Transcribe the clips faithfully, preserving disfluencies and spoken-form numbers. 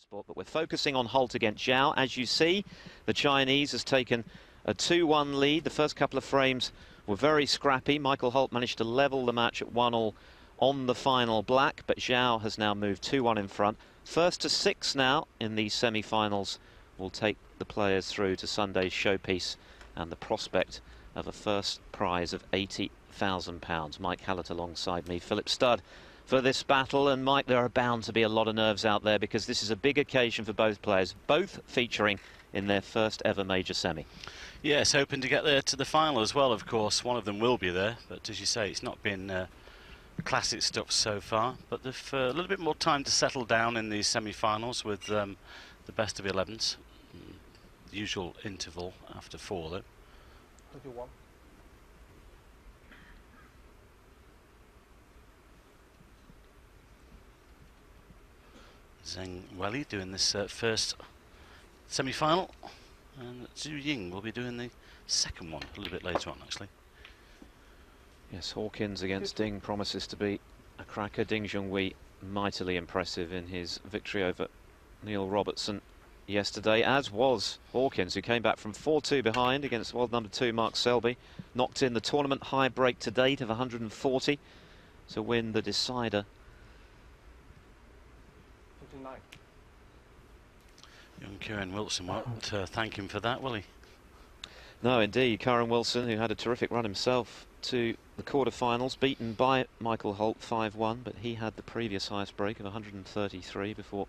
Sport, but we're focusing on Holt against Zhao. As you see, the Chinese has taken a two one lead. The first couple of frames were very scrappy. Michael Holt managed to level the match at one all on the final black, but Zhao has now moved two one in front. First to six now in the semi-finals will take the players through to Sunday's showpiece and the prospect of a first prize of eighty thousand pounds. Mike Hallett alongside me, Philip Studd, for this battle. And Mike, there are bound to be a lot of nerves out there because this is a big occasion for both players, both featuring in their first ever major semi. Yes, hoping to get there to the final as well, of course. One of them will be there, but as you say, it's not been uh, classic stuff so far. But they've uh, a little bit more time to settle down in these semi-finals with um, the best of elevens. The usual interval after four, though. thirty-one. Zeng Welli doing this uh, first semi-final, and Zhu Ying will be doing the second one a little bit later on, actually. Yes, Hawkins against Ding promises to be a cracker. Ding Junhui mightily impressive in his victory over Neil Robertson yesterday, as was Hawkins, who came back from four two behind against world number two Mark Selby, knocked in the tournament high break to date of one hundred forty to win the decider. Young Kieran Wilson won't uh, thank him for that, will he? No, indeed. Kieran Wilson, who had a terrific run himself to the quarterfinals, beaten by Michael Holt five one, but he had the previous highest break of one hundred thirty-three before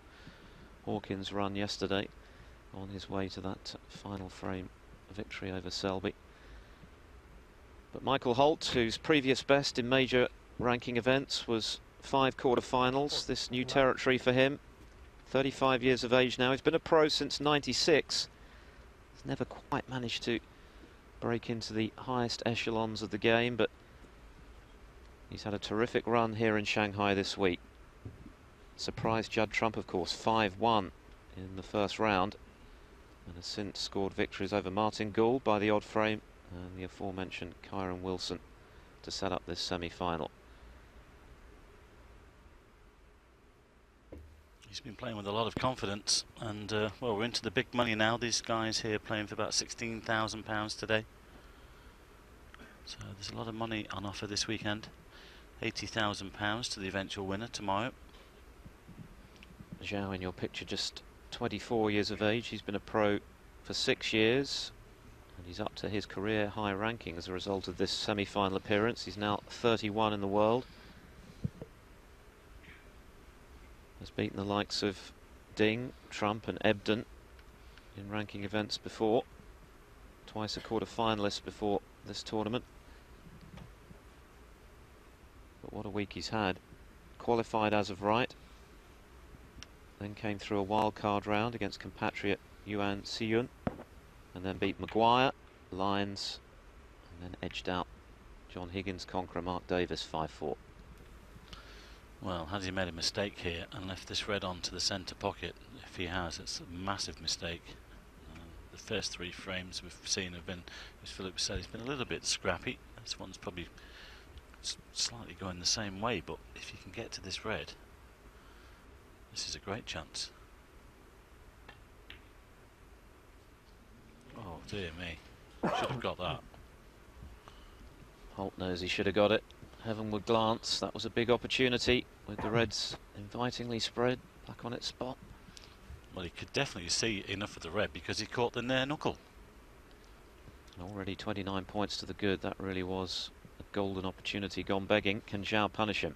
Hawkins' run yesterday on his way to that final frame victory over Selby. But Michael Holt, whose previous best in major ranking events was five quarterfinals, this new territory for him. thirty-five years of age now. He's been a pro since ninety-six. He's never quite managed to break into the highest echelons of the game, but he's had a terrific run here in Shanghai this week. Surprised Judd Trump, of course, five one in the first round, and has since scored victories over Martin Gould by the odd frame and the aforementioned Kieran Wilson to set up this semi-final. He's been playing with a lot of confidence, and uh, well, we're into the big money now. These guys here playing for about sixteen thousand pounds today. So there's a lot of money on offer this weekend. eighty thousand pounds to the eventual winner tomorrow. Zhao in your picture, just twenty-four years of age. He's been a pro for six years, and he's up to his career high ranking as a result of this semi-final appearance. He's now thirty-one in the world. Has beaten the likes of Ding, Trump and Ebden in ranking events before. Twice a quarter finalist before this tournament. But what a week he's had. Qualified as of right. Then came through a wild card round against compatriot Yuan Sijun. And then beat Maguire, Lyons, and then edged out John Higgins conqueror Mark Davis five four. Well, has he made a mistake here and left this red on to the centre pocket? If he has, it's a massive mistake. Uh, the first three frames we've seen have been, as Philip said, it's been a little bit scrappy. This one's probably s slightly going the same way, but if he can get to this red, this is a great chance. Oh, dear me. Should have got that. Holt knows he should have got it. Heavenward glance, that was a big opportunity with the reds invitingly spread back on its spot. Well, he could definitely see enough of the red because he caught the near knuckle. And already twenty-nine points to the good. That really was a golden opportunity gone begging. Can Zhao punish him?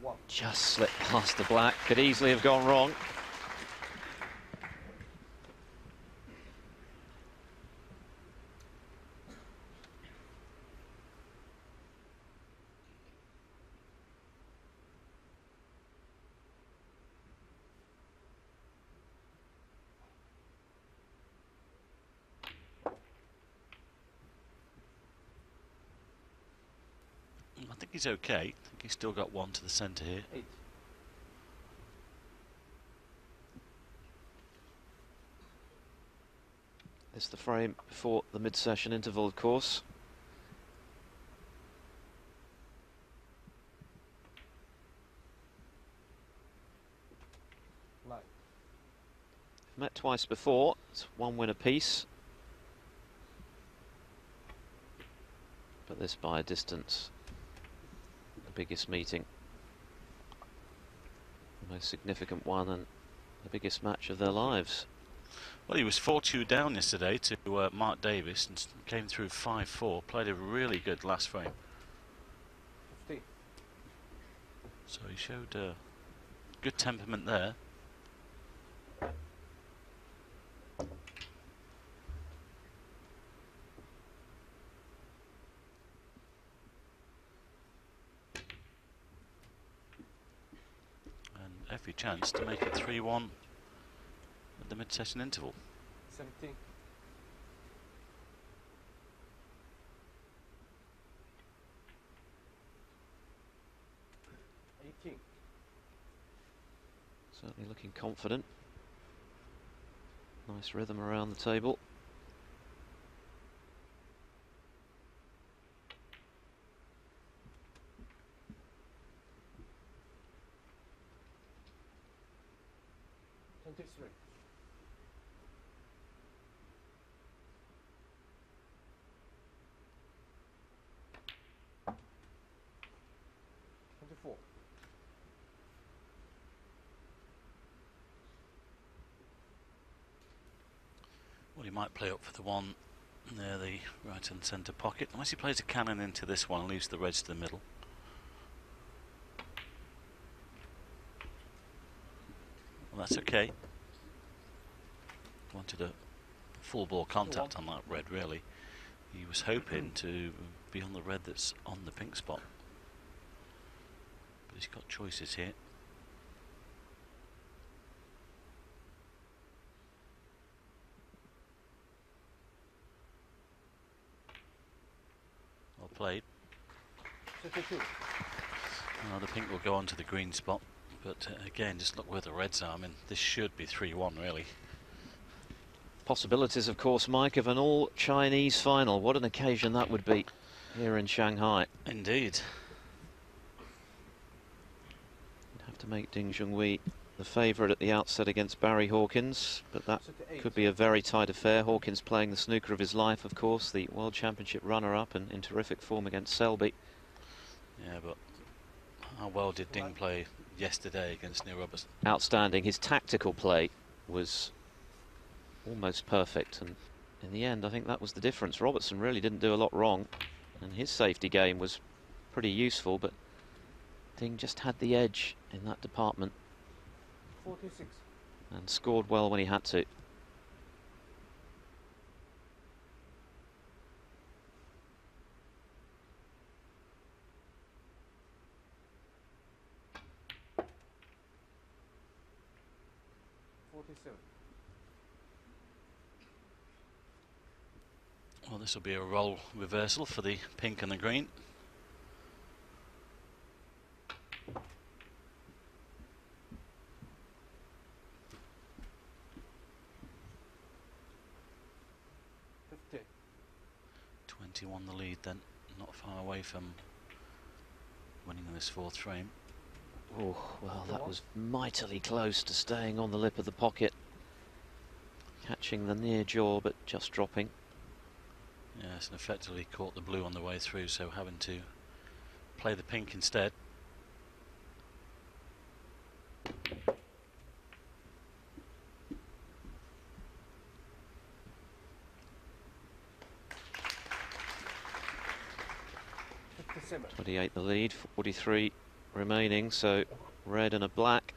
What? Just slipped past the black. Could easily have gone wrong. He's okay. I think he's still got one to the centre here. Eight. It's the frame before the mid-session interval, of course. low. Met twice before, it's one win apiece. But this by a distance, the biggest meeting, the most significant one, and the biggest match of their lives. Well, he was four two down yesterday to uh, Mark Davis and came through five four, played a really good last frame. fifteen. So he showed uh, good temperament there. Every chance to make it three one at the mid-session interval. seventeen. eighteen. Certainly looking confident. Nice rhythm around the table. Might play up for the one near the right and centre pocket, unless he plays a cannon into this one and leaves the reds to the middle. Well, that's okay. Wanted a full ball contact on that red, really. He was hoping to be on the red that's on the pink spot. But he's got choices here. Played. Oh, the pink will go on to the green spot, but uh, again, just look where the reds are. I mean, this should be three one, really. Possibilities, of course, Mike, of an all-Chinese final. What an occasion that would be here in Shanghai. Indeed. You'd have to make Ding Junhui the favourite at the outset against Barry Hawkins, but that could be a very tight affair. Hawkins playing the snooker of his life, of course, the World Championship runner-up and in terrific form against Selby. Yeah, but how well did Ding play yesterday against Neil Robertson? Outstanding. His tactical play was almost perfect, and in the end, I think that was the difference. Robertson really didn't do a lot wrong, and his safety game was pretty useful, but Ding just had the edge in that department. forty-six. And scored well when he had to. forty-seven. Well, this will be a roll reversal for the pink and the green. Won the lead then, not far away from winning this fourth frame. Oh, well, that was mightily close to staying on the lip of the pocket. Catching the near jaw, but just dropping. Yes, and effectively caught the blue on the way through, so having to play the pink instead. twenty-eight the lead, forty-three remaining, so red and a black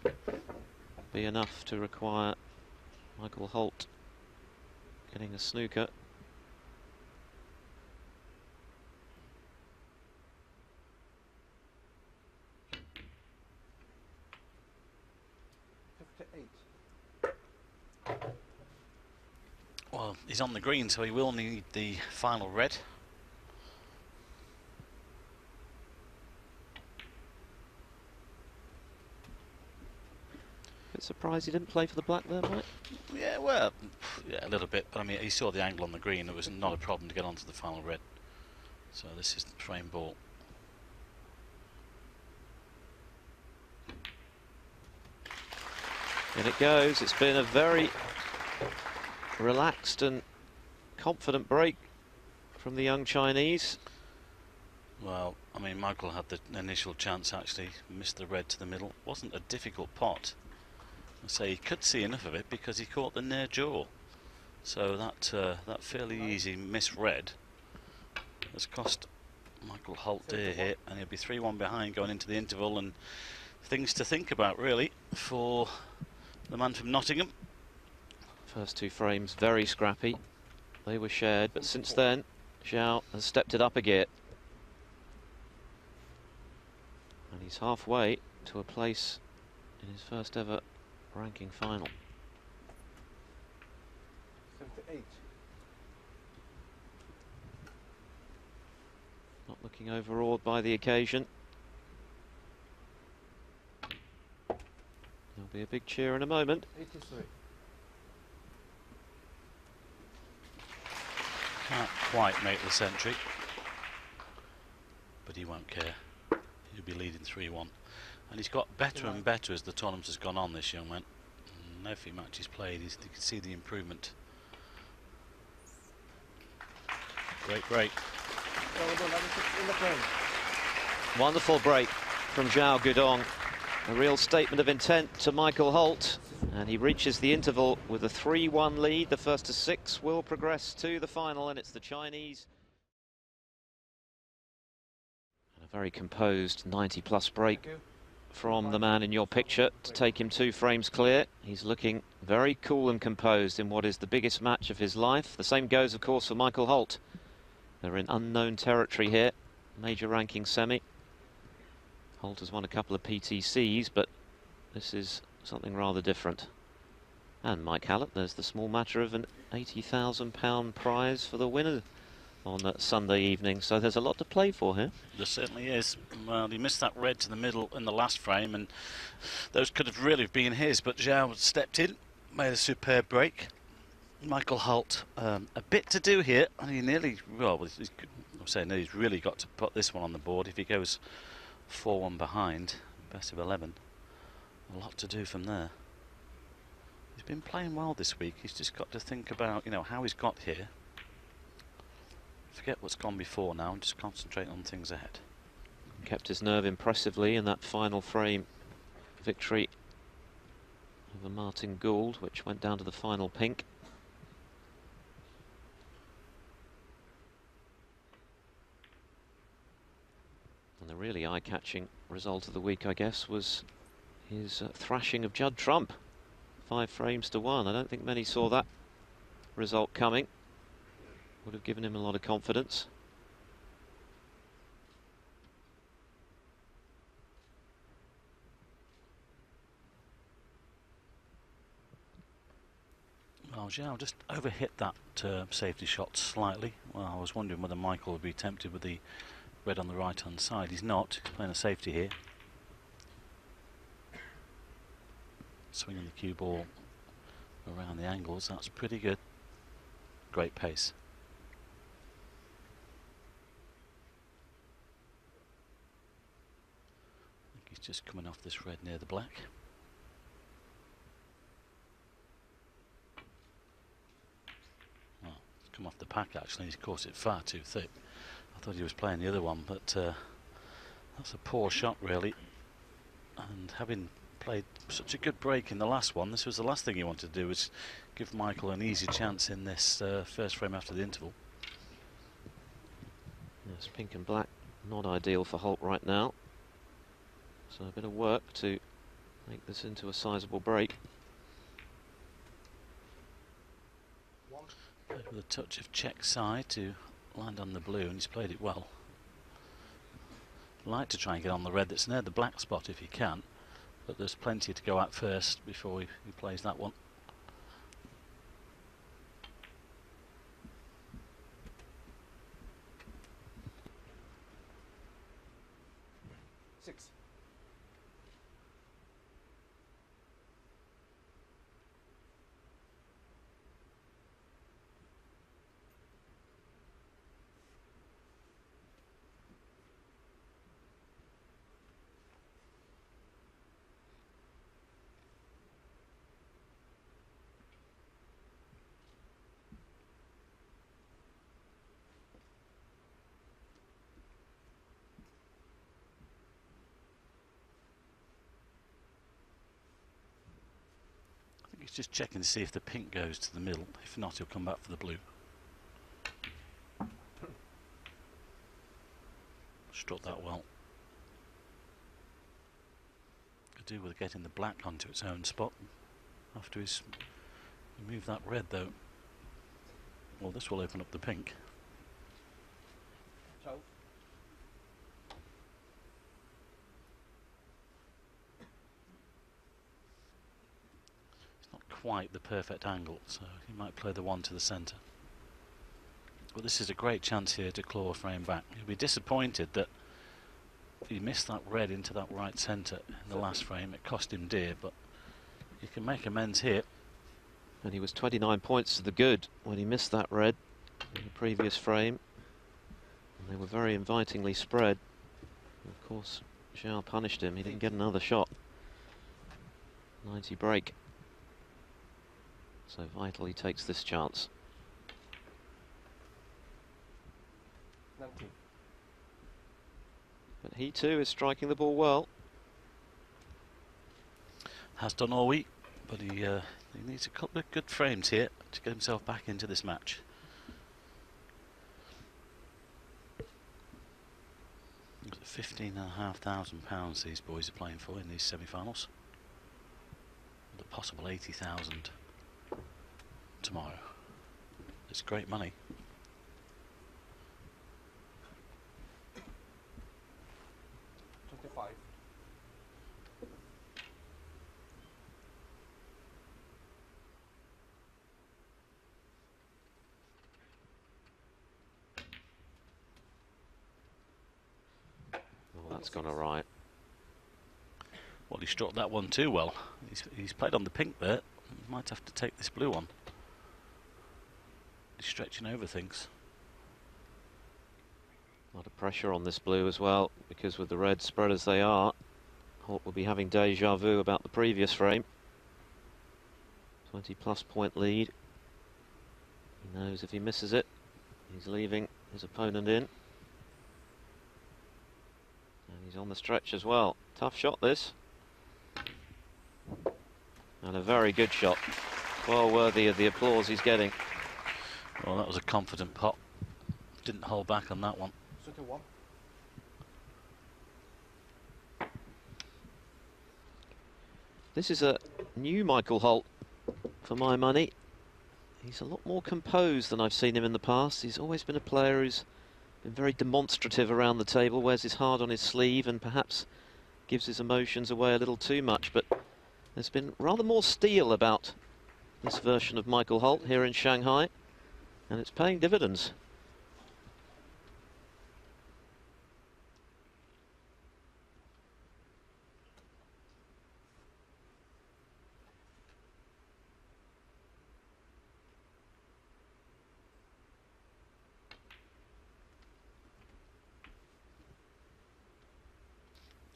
be enough to require Michael Holt getting a snooker. Well, he's on the green, so he will need the final red. Surprised he didn't play for the black there, Mike? Yeah, well, yeah, a little bit, but I mean, he saw the angle on the green. It was not a problem to get onto the final red. So this is the frame ball. In it goes. It's been a very relaxed and confident break from the young Chinese. Well, I mean, Michael had the initial chance, actually missed the red to the middle. Wasn't a difficult pot. I say he could see enough of it because he caught the near jaw. So that uh, that fairly easy miss red has cost Michael Holt dear here, and he'll be three one behind going into the interval, and things to think about really for the man from Nottingham. First two frames very scrappy. They were shared, but since then Zhao has stepped it up a gear. And he's halfway to a place in his first ever ranking final. seventy-eight. Not looking overawed by the occasion. There'll be a big cheer in a moment. eighty-three. Can't quite make the century, but he won't care. He'll be leading three one. And he's got better and better as the tournament has gone on, this young man. And every match he's played, he's, you can see the improvement. Great break. Well done, that was in the frame. Wonderful break from Xiao Guodong. A real statement of intent to Michael Holt. And he reaches the interval with a three one lead. The first to six will progress to the final, and it's the Chinese. And a very composed ninety plus break from the man in your picture to take him two frames clear. He's looking very cool and composed in what is the biggest match of his life. The same goes, of course, for Michael Holt. They're in unknown territory here, major ranking semi. Holt has won a couple of P T Cs, but this is something rather different. And Mike Hallett, there's the small matter of an eighty thousand pound prize for the winner on that Sunday evening, so there's a lot to play for here. There certainly is. Well, he missed that red to the middle in the last frame, and those could have really been his, but Zhao stepped in, made a superb break. Michael Holt, um, a bit to do here, and he nearly, well, he's, I'm saying he's really got to put this one on the board if he goes four one behind, best of eleven. A lot to do from there. He's been playing well this week. He's just got to think about, you know, how he's got here. Forget what's gone before now and just concentrate on things ahead. Kept his nerve impressively in that final frame victory over Martin Gould, which went down to the final pink. And the really eye-catching result of the week, I guess, was his uh, thrashing of Judd Trump. Five frames to one. I don't think many saw that result coming. Would have given him a lot of confidence. Well, Zhao just overhit that uh, safety shot slightly. Well, I was wondering whether Michael would be tempted with the red on the right-hand side. He's not. He's playing a safety here. Swinging the cue ball around the angles. That's pretty good. Great pace. I think he's just coming off this red near the black. Well, he's come off the pack actually. He's caught it far too thick. I thought he was playing the other one, but uh, that's a poor shot really. And having played such a good break in the last one, this was the last thing he wanted to do, was give Michael an easy chance in this uh, first frame after the interval. Yes, pink and black not ideal for Holt right now, so a bit of work to make this into a sizable break. Played with a touch of check side to land on the blue, and he's played it well. Like to try and get on the red that's near the black spot if he can, but there's plenty to go at first before he, he plays that one. Six. He's just checking to see if the pink goes to the middle. If not, he'll come back for the blue. Struck that well. Could do with getting the black onto its own spot. After he's moved that red, though. Well, this will open up the pink. Quite the perfect angle, so he might play the one to the centre. But this is a great chance here to claw a frame back. He'll be disappointed that he missed that red into that right centre in the last frame. It cost him dear, but he can make amends here. And he was twenty-nine points to the good when he missed that red in the previous frame. And they were very invitingly spread. And of course, Zhao punished him. He didn't get another shot. ninety break. So vitally takes this chance. nineteen. But he too is striking the ball well. Has done all week, but he, uh, he needs a couple of good frames here to get himself back into this match. fifteen thousand five hundred pounds these boys are playing for in these semi-finals. With a possible eighty thousand pounds. Tomorrow. It's great money. twenty-five. Well, that's gone all right. Well, he struck that one too well. He's, he's played on the pink there. He might have to take this blue one. Stretching over things. A lot of pressure on this blue as well, because with the red spread as they are, Holt will be having deja vu about the previous frame. twenty plus point lead. He knows if he misses it, he's leaving his opponent in. And he's on the stretch as well. Tough shot this. And a very good shot. Well worthy of the applause he's getting. Well, that was a confident pop. Didn't hold back on that one. one. This is a new Michael Holt, for my money. He's a lot more composed than I've seen him in the past. He's always been a player who's been very demonstrative around the table, wears his heart on his sleeve and perhaps gives his emotions away a little too much. But there's been rather more steel about this version of Michael Holt here in Shanghai. And it's paying dividends.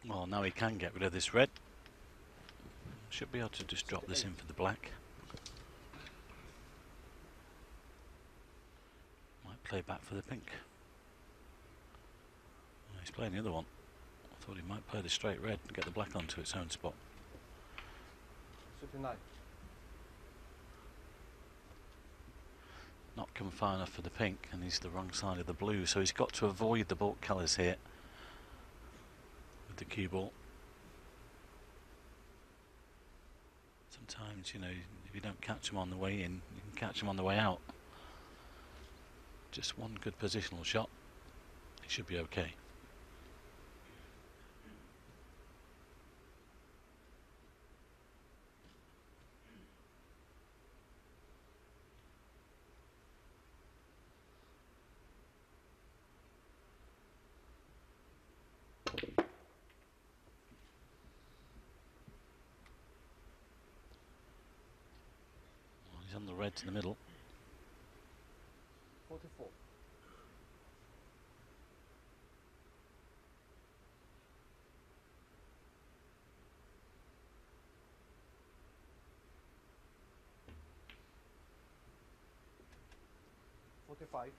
Well, now he can get rid of this red. Should be able to just drop this in for the black. Play back for the pink. Oh, he's playing the other one. I thought he might play the straight red and get the black onto its own spot. Not come far enough for the pink, and he's the wrong side of the blue, so he's got to avoid the ball colours here with the cue ball. Sometimes, you know, if you don't catch them on the way in, you can catch them on the way out. Just one good positional shot. It should be okay. Well, he's on the red to the middle. forty-four. forty-five.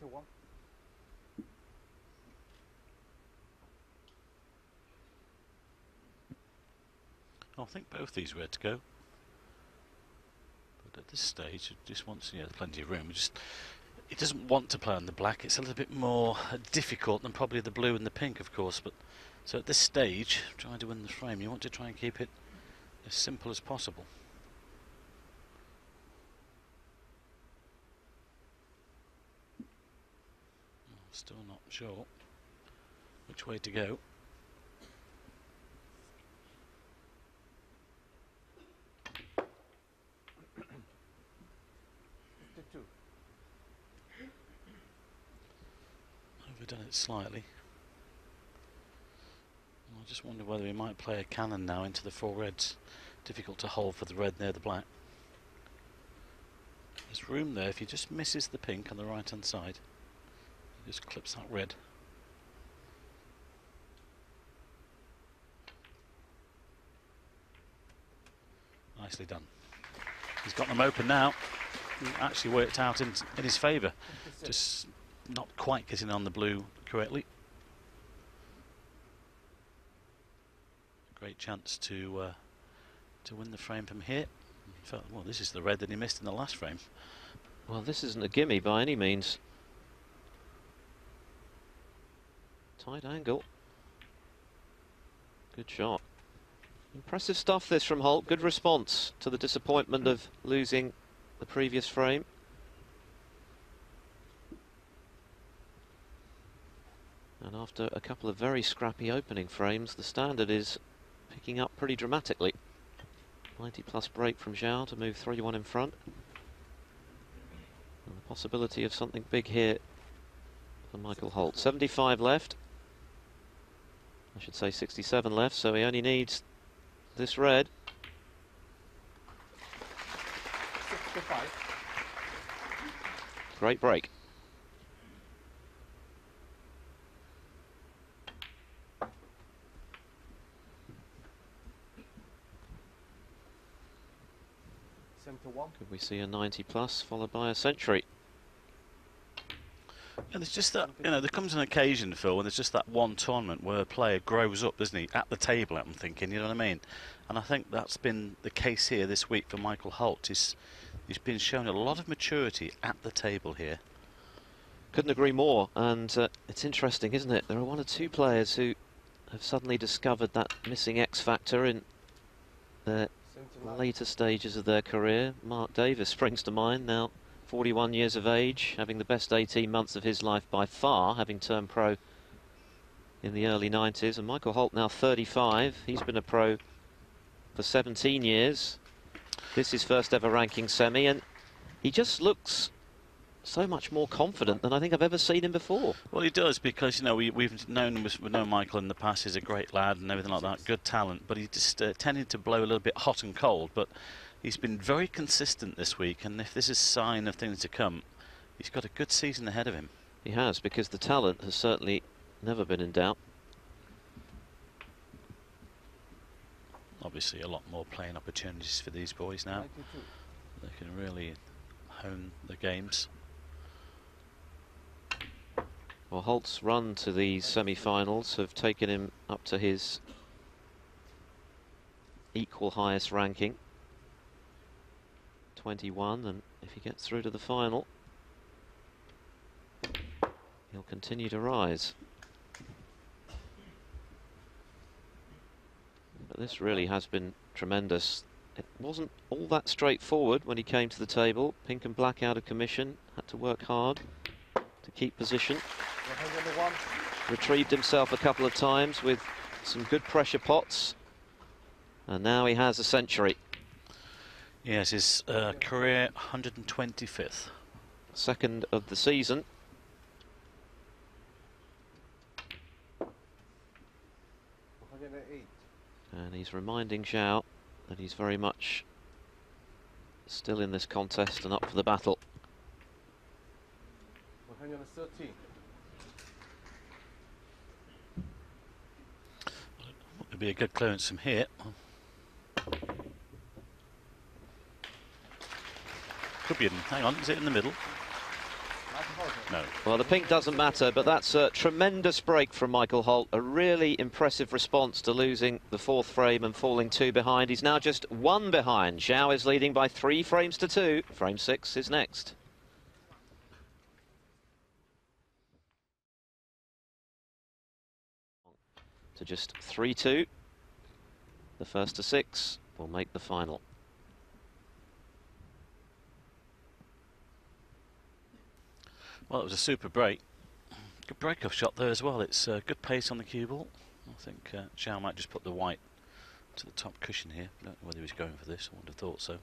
to one. I think both these were to go, but at this stage, it just wants, you know, plenty of room. It just it doesn't want to play on the black. It's a little bit more difficult than probably the blue and the pink, of course. But so at this stage, trying to win the frame, you want to try and keep it as simple as possible. Still not sure which way to go. Overdone it slightly. I just wonder whether he might play a cannon now into the four reds. Difficult to hold for the red near the black. There's room there if he just misses the pink on the right hand side. He just clips that red. Nicely done. He's got them open now. It actually worked out in, in his favour. Just not quite getting on the blue correctly. Great chance to uh, to win the frame from here. He felt, well, this is the red that he missed in the last frame. Well, this isn't a gimme by any means. Tight angle. Good shot. Impressive stuff this from Holt. Good response to the disappointment of losing the previous frame. And after a couple of very scrappy opening frames, the standard is picking up pretty dramatically. ninety plus break from Zhao to move three one in front. And the possibility of something big here for Michael Holt. seventy-five left. I should say sixty-seven left, so he only needs this red. sixty-five. Great break. Could we see a ninety plus followed by a century? And there's just that, you know, there comes an occasion, Phil, when there's just that one tournament where a player grows up, doesn't he, at the table, I'm thinking, you know what I mean? And I think that's been the case here this week for Michael Holt. He's, he's been shown a lot of maturity at the table here. Couldn't agree more, and uh, it's interesting, isn't it? There are one or two players who have suddenly discovered that missing X factor in their later stages of their career. Mark Davis springs to mind now, forty-one years of age, having the best eighteen months of his life by far, having turned pro in the early nineties. And Michael Holt now thirty-five. He's been a pro for seventeen years. This is his first ever ranking semi, and he just looks so much more confident than I think I've ever seen him before. Well, he does, because, you know, we, we've known we've known Michael in the past. He's a great lad and everything like that, good talent, but he just uh, tended to blow a little bit hot and cold. But he's been very consistent this week, and if this is a sign of things to come, he's got a good season ahead of him. He has, because the talent has certainly never been in doubt. Obviously a lot more playing opportunities for these boys now. They can really hone the games. Well, Holt's run to these semi-finals have taken him up to his equal highest ranking, twenty-one, and if he gets through to the final, he'll continue to rise. But this really has been tremendous. It wasn't all that straightforward when he came to the table. Pink and black out of commission, had to work hard to keep position. Retrieved himself a couple of times with some good pressure pots, and now he has a century. Yes, his uh, career one hundred twenty-fifth. Second of the season. And he's reminding Zhao that he's very much still in this contest and up for the battle. one hundred thirteen. Be a good clearance from here. Could be in. Hang on, is it in the middle? No. Well, the pink doesn't matter, but that's a tremendous break from Michael Holt. A really impressive response to losing the fourth frame and falling two behind. He's now just one behind. Zhao is leading by three frames to two. Frame six is next. To just three two. The first to six will make the final. Well, it was a super break. Good break-off shot there as well. It's uh, good pace on the cue ball. I think uh, Zhao might just put the white to the top cushion here. I don't know whether he was going for this. I wouldn't have thought so.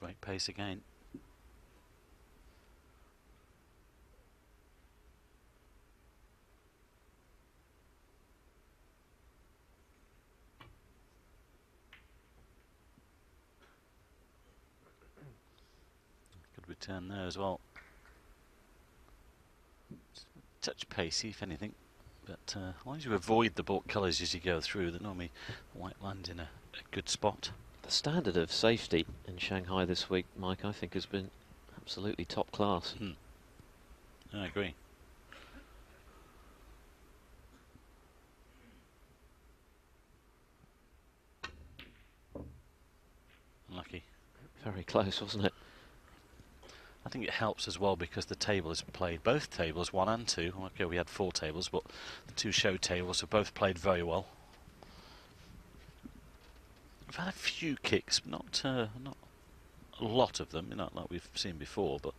Great pace again. Good return there as well. Just a touch pacey, if anything. But uh, as long as you avoid the bought colours as you go through, then normally white lands in a, a good spot. The standard of safety in Shanghai this week, Mike, I think has been absolutely top class. Mm. I agree. Unlucky. Very close, wasn't it? I think it helps as well because the table is played, both tables, one and two. Okay, we had four tables, but the two show tables have both played very well. We've had a few kicks, not uh, not a lot of them, you know, like we've seen before, but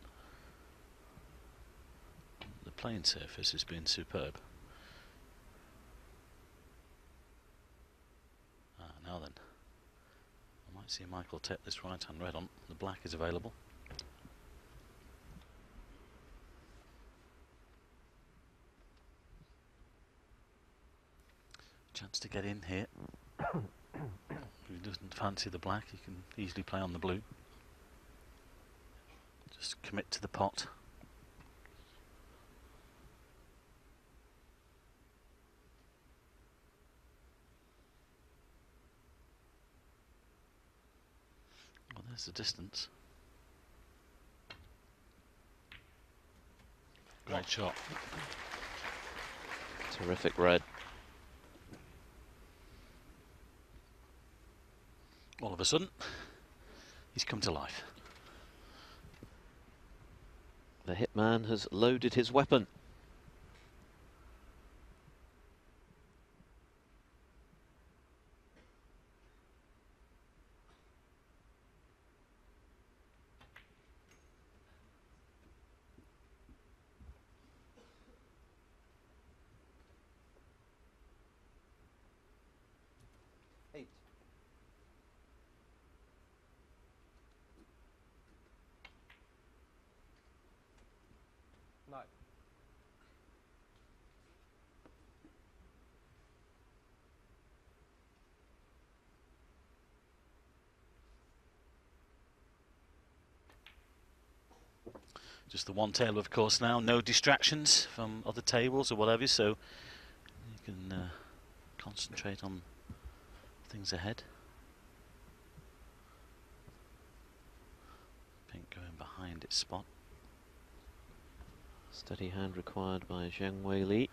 the playing surface has been superb. Ah, now then, I might see Michael take this right-hand red on. The black is available. Chance to get in here. Who doesn't fancy the black, you can easily play on the blue. Just commit to the pot. Well, there's the distance. Great shot. Terrific red. All of a sudden, he's come to life. The hitman has loaded his weapon. Just the one table, of course, now. No distractions from other tables or whatever, so you can uh, concentrate on things ahead. Pink going behind its spot. Steady hand required by Zheng Wei Li.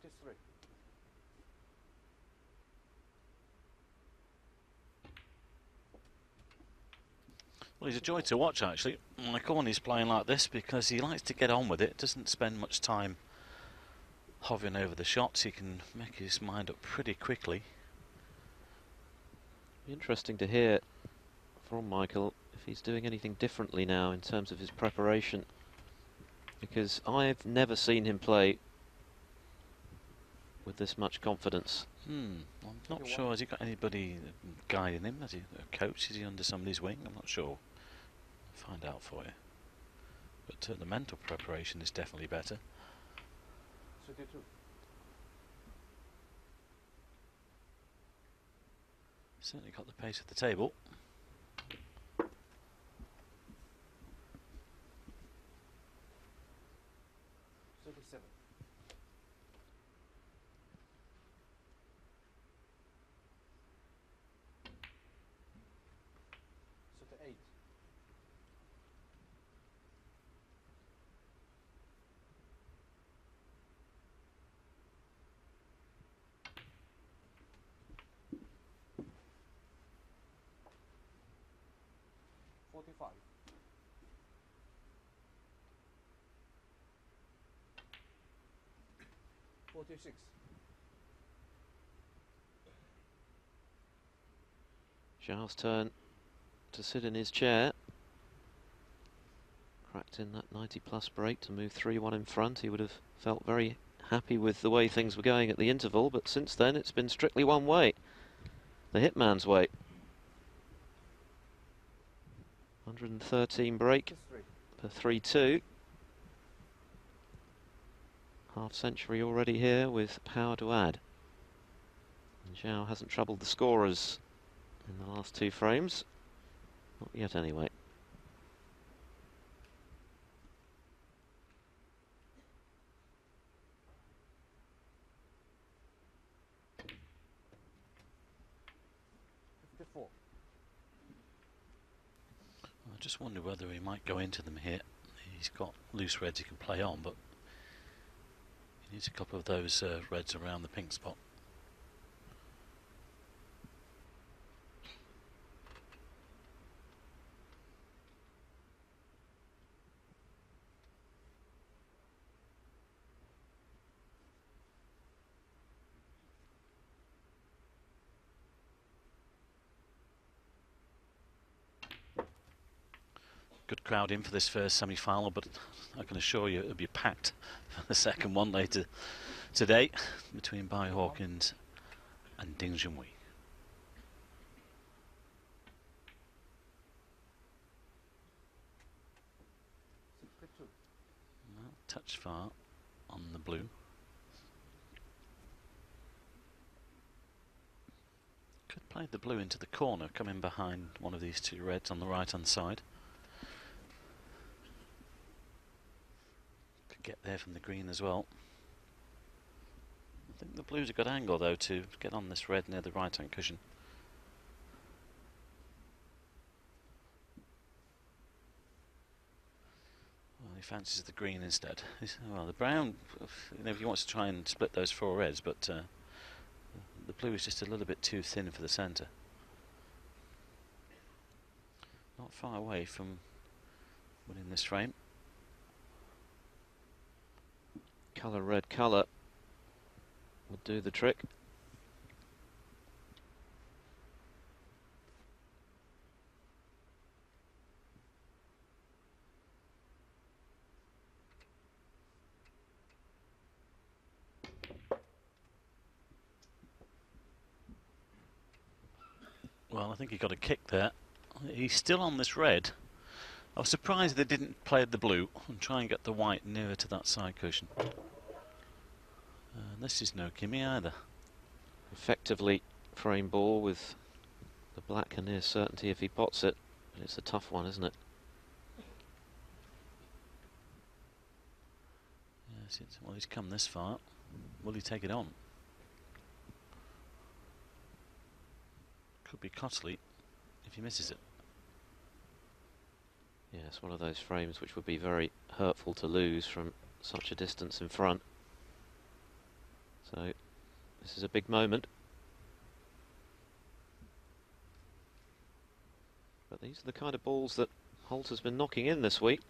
twenty-three. Well, he's a joy to watch, actually. Michael, when he's playing like this, because he likes to get on with it, doesn't spend much time hovering over the shots. He can make his mind up pretty quickly. Interesting to hear from Michael if he's doing anything differently now in terms of his preparation, because I've never seen him play with this much confidence. Hmm, I'm not sure. Has he got anybody guiding him? Has he a coach? Is he under somebody's wing? I'm not sure. I'll find out for you. But uh, the mental preparation is definitely better. thirty-two. Certainly got the pace of the table. thirty-seven. thirty-eight. forty-five. forty-six. Zhao's turn to sit in his chair. Cracked in that ninety plus break to move three one in front. He would have felt very happy with the way things were going at the interval, but since then it's been strictly one way. The hitman's way. one hundred thirteen break for three two. Half century already here with power to add. And Zhao hasn't troubled the scorers in the last two frames. Not yet anyway. fifty-four. I just wonder whether he might go into them here. He's got loose reds he can play on, but he needs a couple of those uh, reds around the pink spot. Crowd in for this first semi-final, but I can assure you it'll be packed for the second one later today between Barry Hawkins and Ding Junhui. Touch far on the blue. Could play the blue into the corner, coming behind one of these two reds on the right-hand side. Get there from the green as well. I think the blue's a good angle though to get on this red near the right hand cushion. Well, he fancies the green instead. Well, the brown, you know, he wants to try and split those four reds, but uh, the blue is just a little bit too thin for the centre. Not far away from winning this frame. Colour red colour will do the trick. Well, I think he got a kick there. He's still on this red. I was surprised they didn't play the blue and try and get the white nearer to that side cushion. Uh, this is no gimme either. Effectively frame ball with the black a near certainty if he pots it, but it's a tough one, isn't it? Yes, it's, well, he's come this far. Will he take it on? Could be costly if he misses it. Yeah, it's one of those frames which would be very hurtful to lose from such a distance in front. This is a big moment. But these are the kind of balls that Holt has been knocking in this week.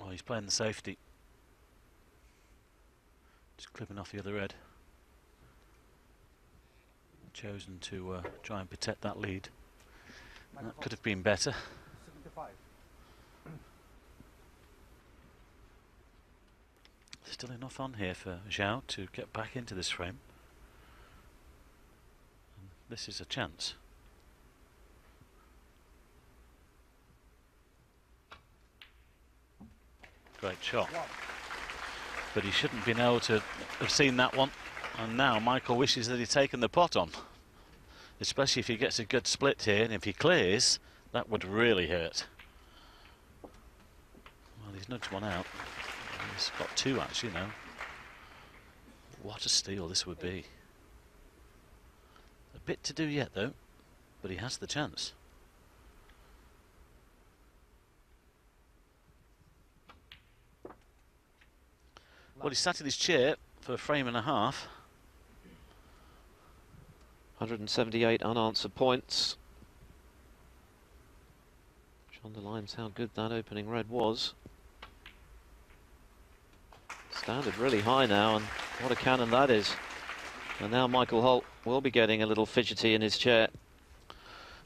Well, he's playing the safety. Just clipping off the other red. Chosen to uh, try and protect that lead. And that could have been better. Still enough on here for Zhao to get back into this frame. And this is a chance. Great shot. But he shouldn't have been able to have seen that one. And now Michael wishes that he'd taken the pot on, especially if he gets a good split here, and if he clears, that would really hurt. Well, he's nudged one out. He's got two actually now. What a steal this would be. A bit to do yet though, but he has the chance. Well, he sat in his chair for a frame and a half. one hundred seventy-eight unanswered points, which underlines how good that opening red was. Standard really high now, and what a cannon that is. And now Michael Holt will be getting a little fidgety in his chair.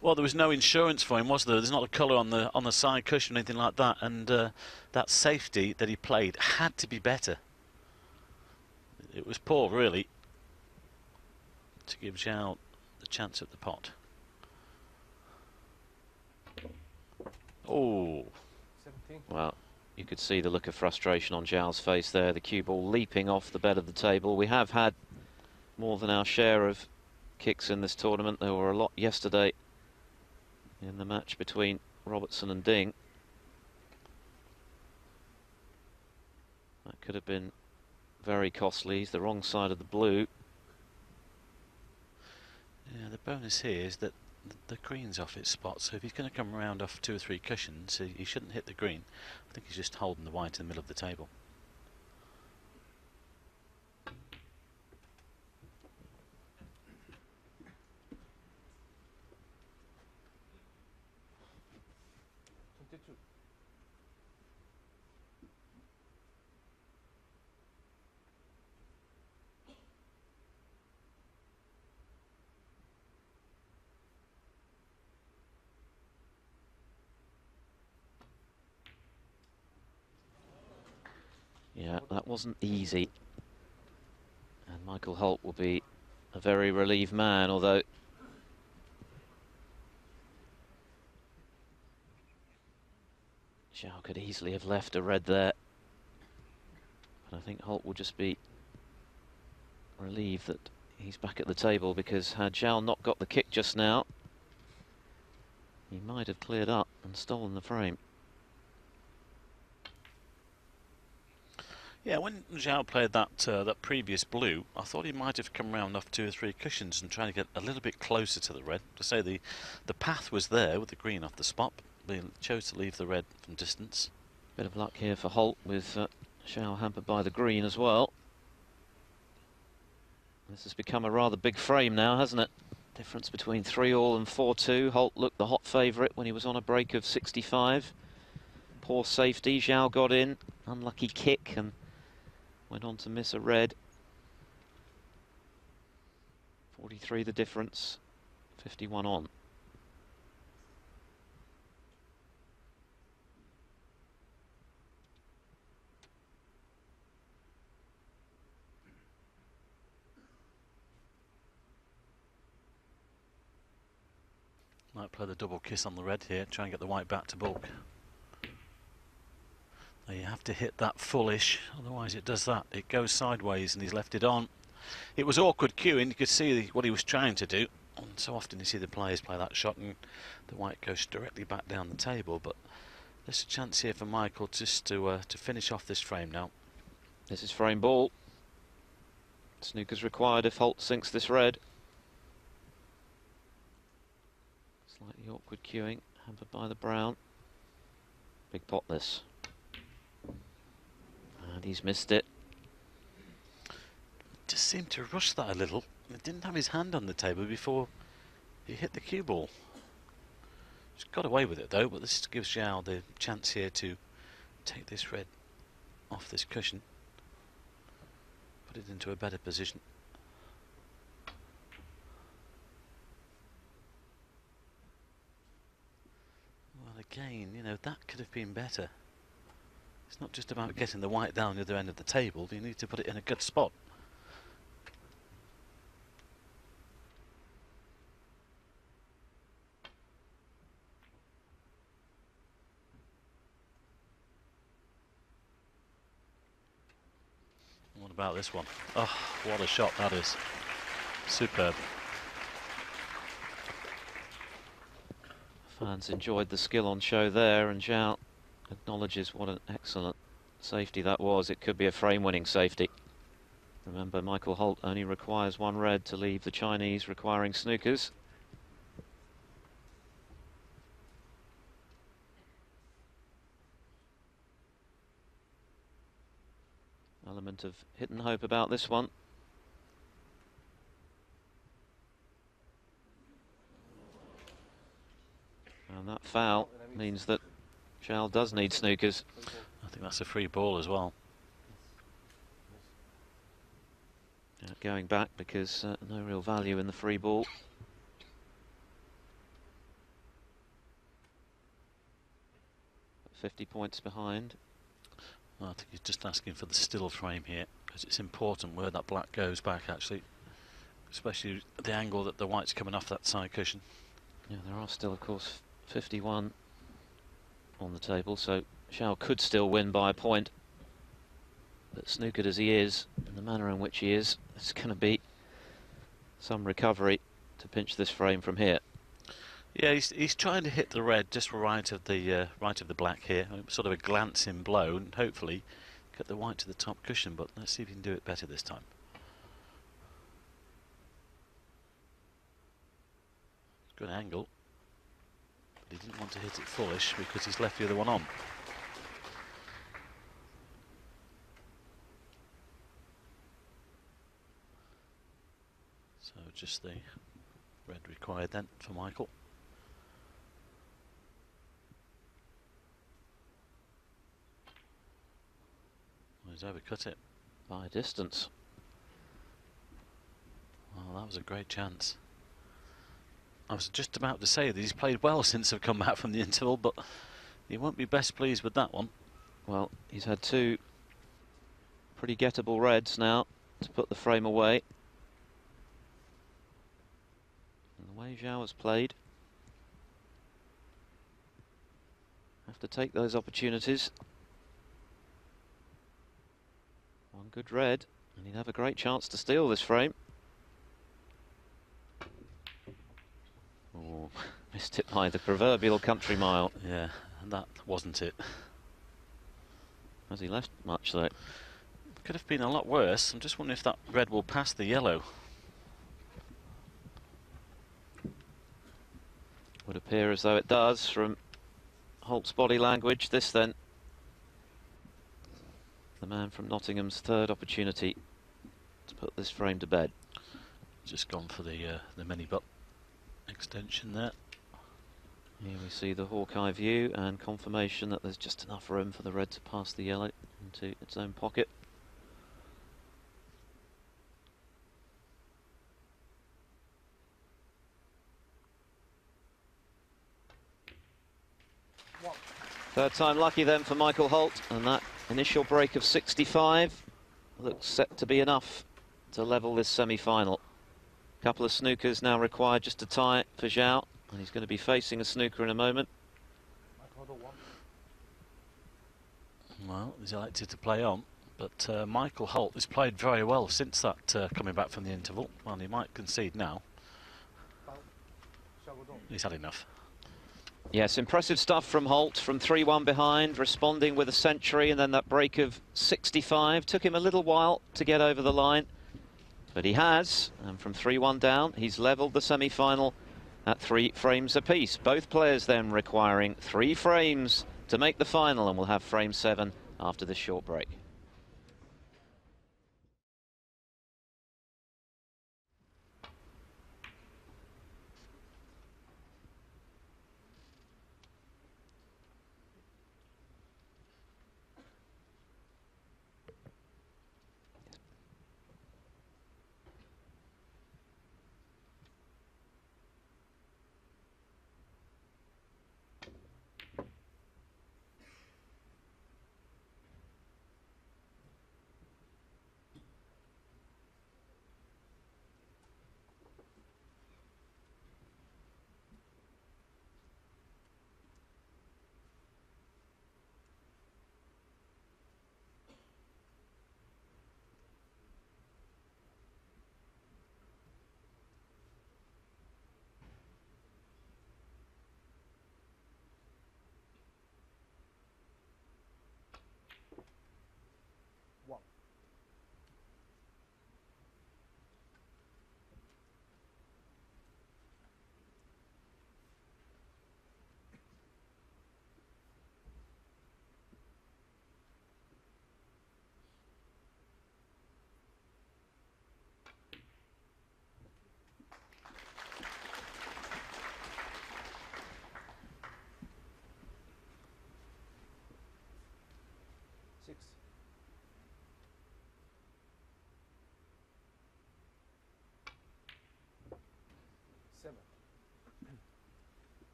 Well, there was no insurance for him, was there? There's not a colour on the on the side cushion or anything like that, and uh, that safety that he played had to be better. It was poor, really, to give Zhao the chance at the pot. Oh, well, you could see the look of frustration on Zhao's face there, the cue ball leaping off the bed of the table. We have had more than our share of kicks in this tournament. There were a lot yesterday in the match between Robertson and Ding. That could have been very costly. He's the wrong side of the blue. Yeah, the bonus here is that th the green's off its spot, so if he's going to come round off two or three cushions, he, he shouldn't hit the green. I think he's just holding the white in the middle of the table. Yeah, that wasn't easy. And Michael Holt will be a very relieved man, although Zhao could easily have left a red there. But I think Holt will just be relieved that he's back at the table, because had Zhao not got the kick just now, he might have cleared up and stolen the frame. Yeah, when Zhao played that uh, that previous blue, I thought he might have come round off two or three cushions and trying to get a little bit closer to the red. To say the the path was there with the green off the spot, but he chose to leave the red from distance. Bit of luck here for Holt, with uh, Zhao hampered by the green as well. This has become a rather big frame now, hasn't it? Difference between three all and four two. Holt looked the hot favourite when he was on a break of sixty-five. Poor safety. Zhao got in, unlucky kick, and went on to miss a red. forty-three the difference, fifty-one on. Might play the double kiss on the red here, try and get the white back to bulk. You have to hit that fullish, otherwise it does that. It goes sideways, and he's left it on. It was awkward cueing. You could see what he was trying to do. And so often you see the players play that shot, and the white goes directly back down the table. But there's a chance here for Michael just to uh, to finish off this frame now. This is frame ball. Snooker's required if Holt sinks this red. Slightly awkward queuing, hampered by the brown. Big pot this. And he's missed it. Just seemed to rush that a little. He didn't have his hand on the table before he hit the cue ball. Just got away with it though, but this gives Zhao the chance here to take this red off this cushion. Put it into a better position. Well, again, you know, that could have been better. It's not just about getting the white down the other end of the table, you need to put it in a good spot. What about this one? Oh, what a shot that is. Superb. Fans enjoyed the skill on show there, and Zhao acknowledges what an excellent safety that was. It could be a frame-winning safety. Remember, Michael Holt only requires one red to leave the Chinese requiring snookers. Element of hit and hope about this one. And that foul means that Zhao does need snookers. I think that's a free ball as well. Yeah, going back because uh, no real value in the free ball. fifty points behind. Well, I think he's just asking for the still frame here because it's important where that black goes back actually. Especially the angle that the white's coming off that side cushion. Yeah, there are still of course fifty-one on the table, so Zhao could still win by a point, but snookered as he is, and the manner in which he is, it's going to be some recovery to pinch this frame from here. Yeah, he's, he's trying to hit the red just right of the uh, right of the black here, sort of a glancing blow, and hopefully get the white to the top cushion, but let's see if he can do it better this time. Good angle. He didn't want to hit it foolish because he's left the other one on. So just the red required then for Michael. Well, he's overcut it by distance. Well, that was a great chance. I was just about to say that he's played well since I've come back from the interval, but he won't be best pleased with that one. Well, he's had two pretty gettable reds now to put the frame away. And the way Zhao has played, have to take those opportunities. One good red, and he'd have a great chance to steal this frame. Oh, missed it by the proverbial country mile. Yeah, and that wasn't it. Has he left much though? Could have been a lot worse. I'm just wondering if that red will pass the yellow. Would appear as though it does from Holt's body language. This then, the man from Nottingham's third opportunity to put this frame to bed. Just gone for the uh, the mini butt extension there. Here we see the Hawkeye view and confirmation that there's just enough room for the red to pass the yellow into its own pocket. One. Third time lucky then for Michael Holt, and that initial break of sixty-five looks set to be enough to level this semi-final. Couple of snookers now required just to tie it for Zhao, and he's going to be facing a snooker in a moment. Well, he's elected to play on, but uh, Michael Holt has played very well since that uh, coming back from the interval. Well, he might concede now. He's had enough. Yes, impressive stuff from Holt, from three one behind, responding with a century, and then that break of sixty-five. Took him a little while to get over the line, but he has, and from three one down, he's levelled the semi-final at three frames apiece. Both players then requiring three frames to make the final, and we'll have frame seven after this short break.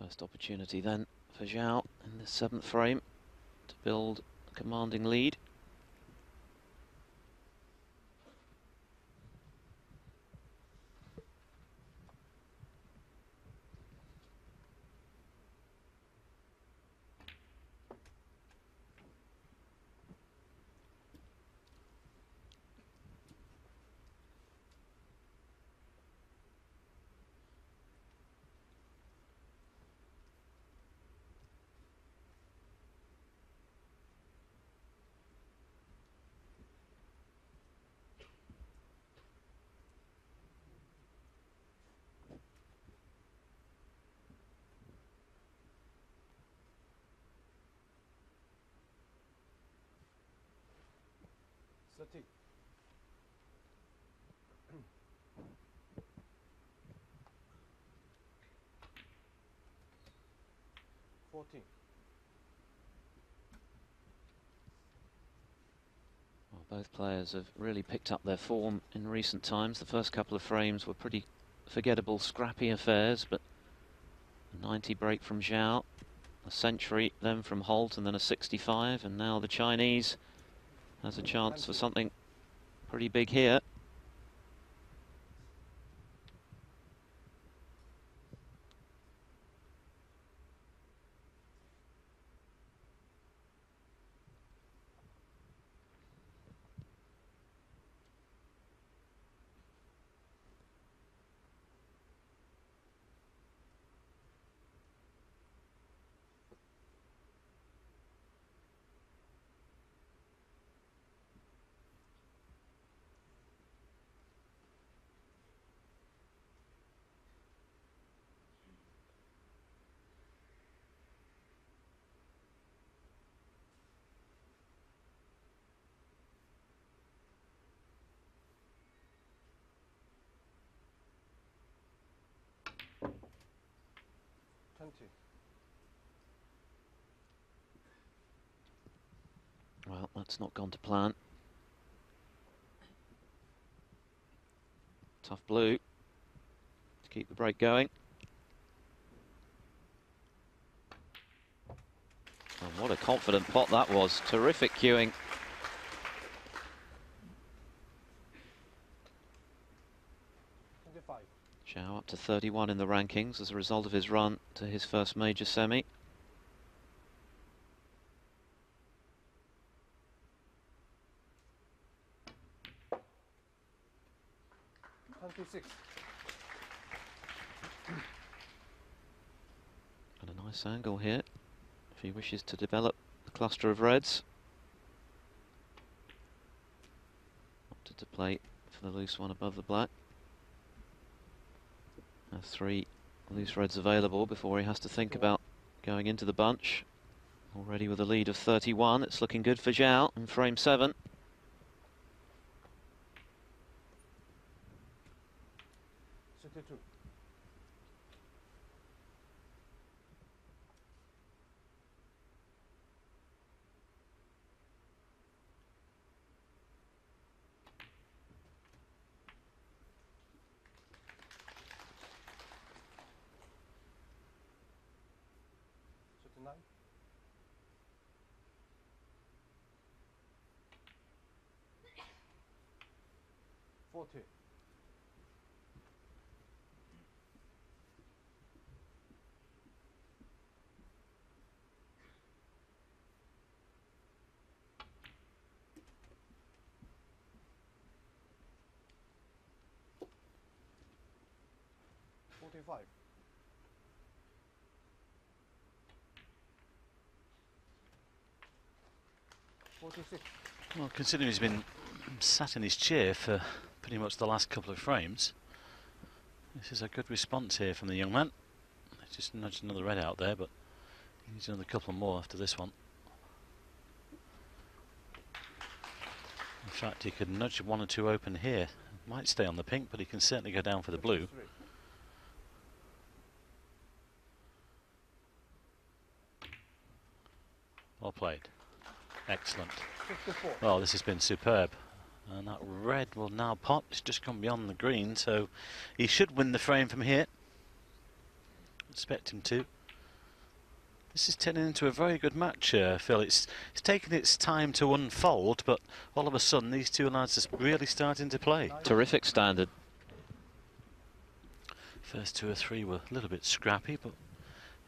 First opportunity then for Zhao in the seventh frame to build a commanding lead. fourteen. Well, both players have really picked up their form in recent times. The first couple of frames were pretty forgettable, scrappy affairs, but a ninety break from Zhao, a century then from Holt, and then a sixty-five, and now the Chinese has a chance for something pretty big here. Well, that's not gone to plan. Tough blue to keep the break going. And what a confident pot that was. Terrific cueing. Zhao up to thirty-one in the rankings as a result of his run to his first major semi. one two six. And a nice angle here if he wishes to develop the cluster of reds. Opted to play for the loose one above the black. Has three loose reds available before he has to think about going into the bunch. Already with a lead of thirty-one, it's looking good for Zhao in frame seven. thirty-two. forty. forty-five. forty-six. Well, considering he's been sat in his chair for pretty much the last couple of frames, this is a good response here from the young man. Just nudged another red out there, but he needs another couple more after this one. In fact, he could nudge one or two open here. Might stay on the pink, but he can certainly go down for the blue. Well played. Excellent. Oh, this has been superb. And that red will now pop. It's just gone beyond the green, so he should win the frame from here. Expect him to. This is turning into a very good match, uh, Phil. It's, it's taken its time to unfold, but all of a sudden these two lads are really starting to play. Terrific standard. First two or three were a little bit scrappy, but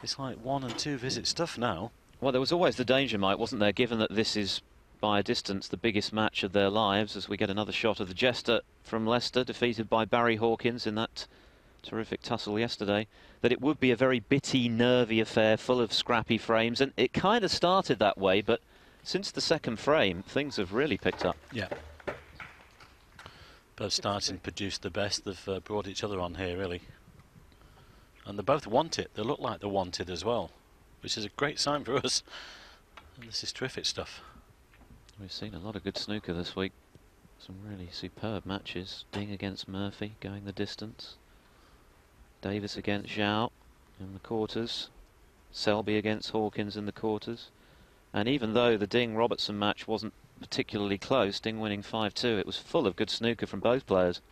it's like one and two visit stuff now. Well, there was always the danger, Mike, wasn't there, given that this is by a distance the biggest match of their lives, as we get another shot of the Jester from Leicester, defeated by Barry Hawkins in that terrific tussle yesterday, that it would be a very bitty, nervy affair full of scrappy frames, and it kind of started that way, but since the second frame, things have really picked up. Yeah. Both starting to produce the best. They've uh, brought each other on here, really. And they both want it. They look like they want it as well, which is a great sign for us. And this is terrific stuff. We've seen a lot of good snooker this week. Some really superb matches. Ding against Murphy, going the distance. Davis against Zhao in the quarters. Selby against Hawkins in the quarters. And even though the Ding-Robertson match wasn't particularly close, Ding winning five two, it was full of good snooker from both players.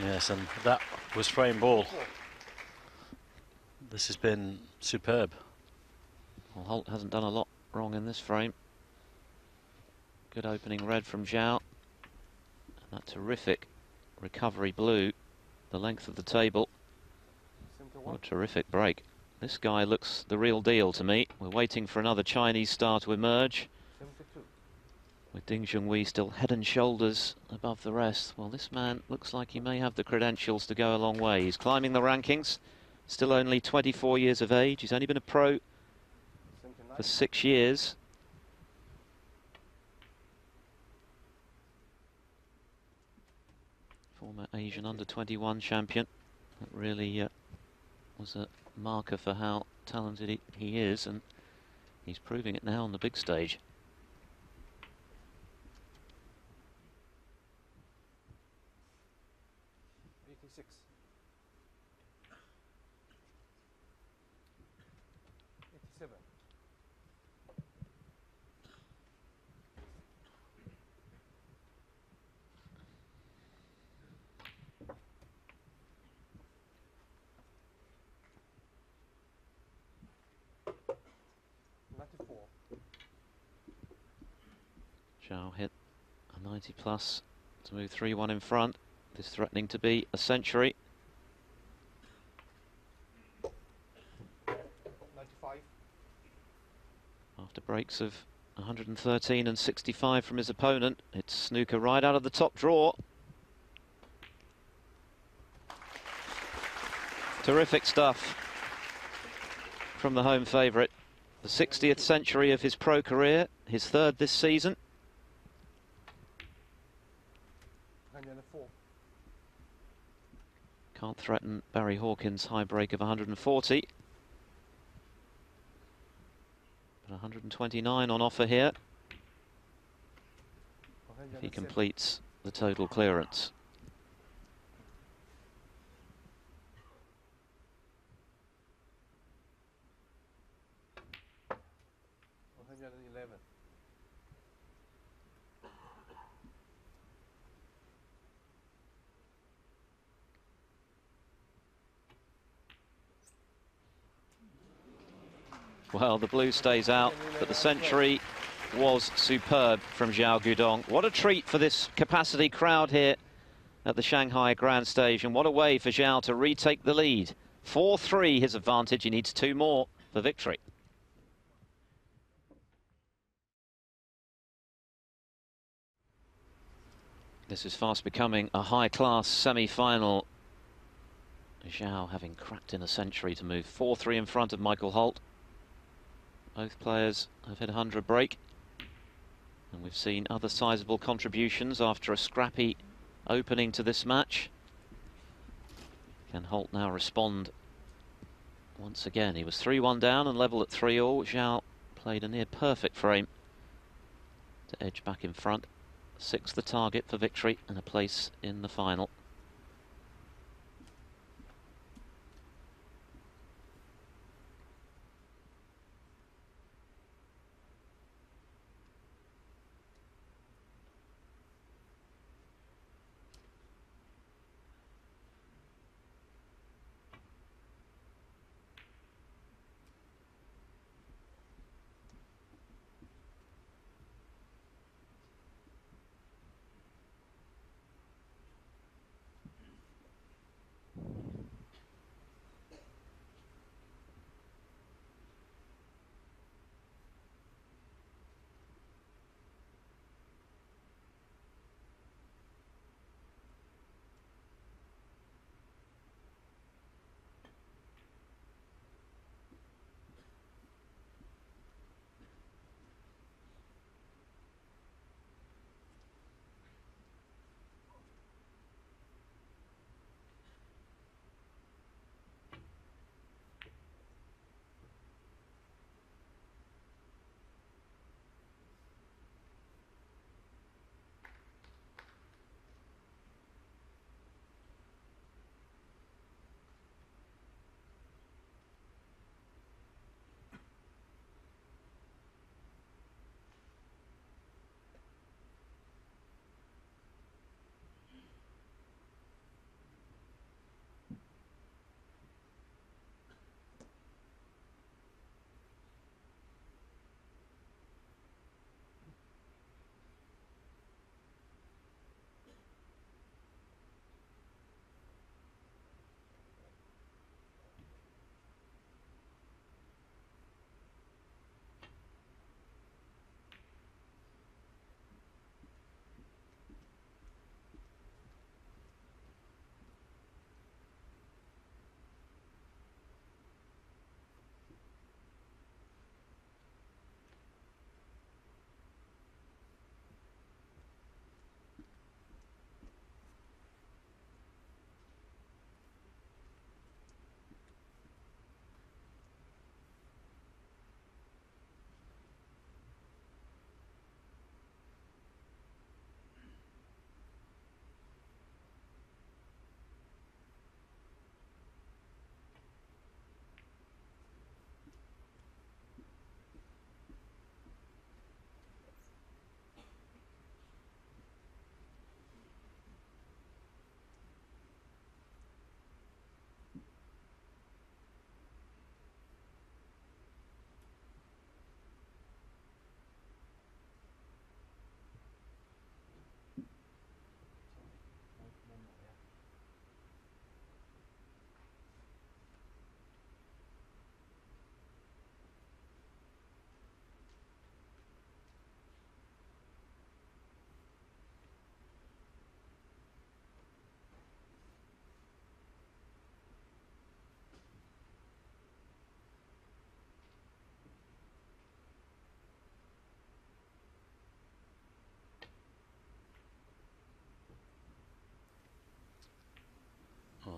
Yes, and that was frame ball. This has been superb. Well, Holt hasn't done a lot wrong in this frame. Good opening red from Zhao. And that terrific recovery blue, the length of the table. What a terrific break. This guy looks the real deal to me. We're waiting for another Chinese star to emerge. With Ding Junhui still head and shoulders above the rest. Well, this man looks like he may have the credentials to go a long way. He's climbing the rankings, still only twenty-four years of age. He's only been a pro for six years. Former Asian under twenty-one champion. That really uh, was a marker for how talented he, he is, and he's proving it now on the big stage. eighty-six. eighty-seven. Zhao hit a ninety plus to move three one in front. This threatening to be a century. ninety-five. After breaks of one hundred thirteen and sixty-five from his opponent, it's snooker right out of the top drawer. Terrific stuff from the home favourite. The sixtieth century of his pro career, his third this season. Can't threaten Barry Hawkins' high break of one hundred and forty. But one hundred and twenty-nine on offer here if he completes the total clearance. Well, the blue stays out, but the century was superb from Xiao Guodong. What a treat for this capacity crowd here at the Shanghai Grand Stage, and what a way for Zhao to retake the lead. four three his advantage. He needs two more for victory. This is fast becoming a high-class semi-final. Zhao having cracked in a century to move four three in front of Michael Holt. Both players have hit a hundred break, and we've seen other sizable contributions after a scrappy opening to this match. Can Holt now respond once again? He was three one down and level at three all. Zhao played a near perfect frame to edge back in front. Six the target for victory and a place in the final.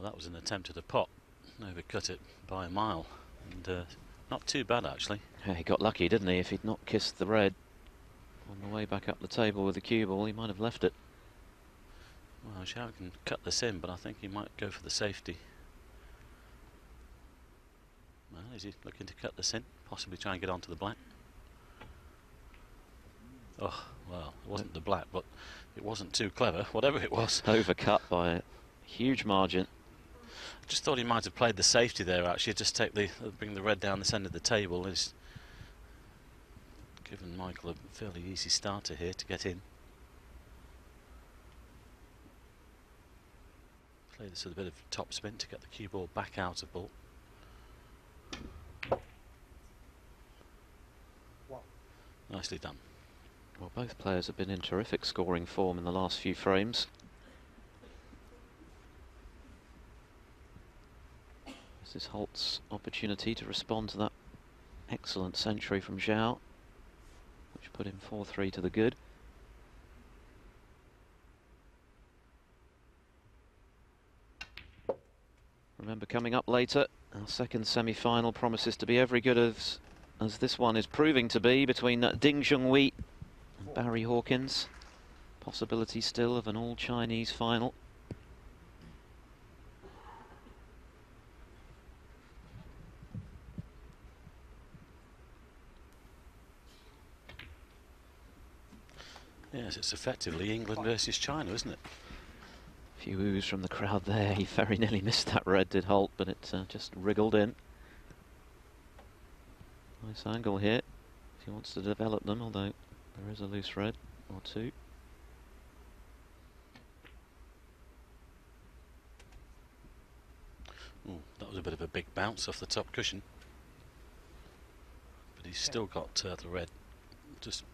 Well, that was an attempt at a pot. Overcut it by a mile. And uh, not too bad, actually. Yeah, he got lucky, didn't he? If he'd not kissed the red on the way back up the table with the cue ball, he might have left it. Well, Xiao can cut this in, but I think he might go for the safety. Well, is he looking to cut this in? Possibly try and get onto the black. Oh, well, it wasn't the black, but it wasn't too clever, whatever it was. Overcut by a huge margin. I just thought he might have played the safety there, actually. Just take the, bring the red down this end of the table. It's given Michael a fairly easy starter here to get in. Play this with a bit of top spin to get the cue ball back out of ball. Wow. Nicely done. Well, both players have been in terrific scoring form in the last few frames. This is Holt's opportunity to respond to that excellent century from Zhao, which put him four three to the good. Remember, coming up later, our second semi-final promises to be every good as, as this one is proving to be between uh, Ding Junhui and Barry Hawkins. Possibility still of an all-Chinese final. Yes, it's effectively England versus China, isn't it? A few oohs from the crowd there. He very nearly missed that red, did Holt, but it uh, just wriggled in. Nice angle here, if he wants to develop them, although there is a loose red or two. Ooh, that was a bit of a big bounce off the top cushion. But he's still got uh, the red just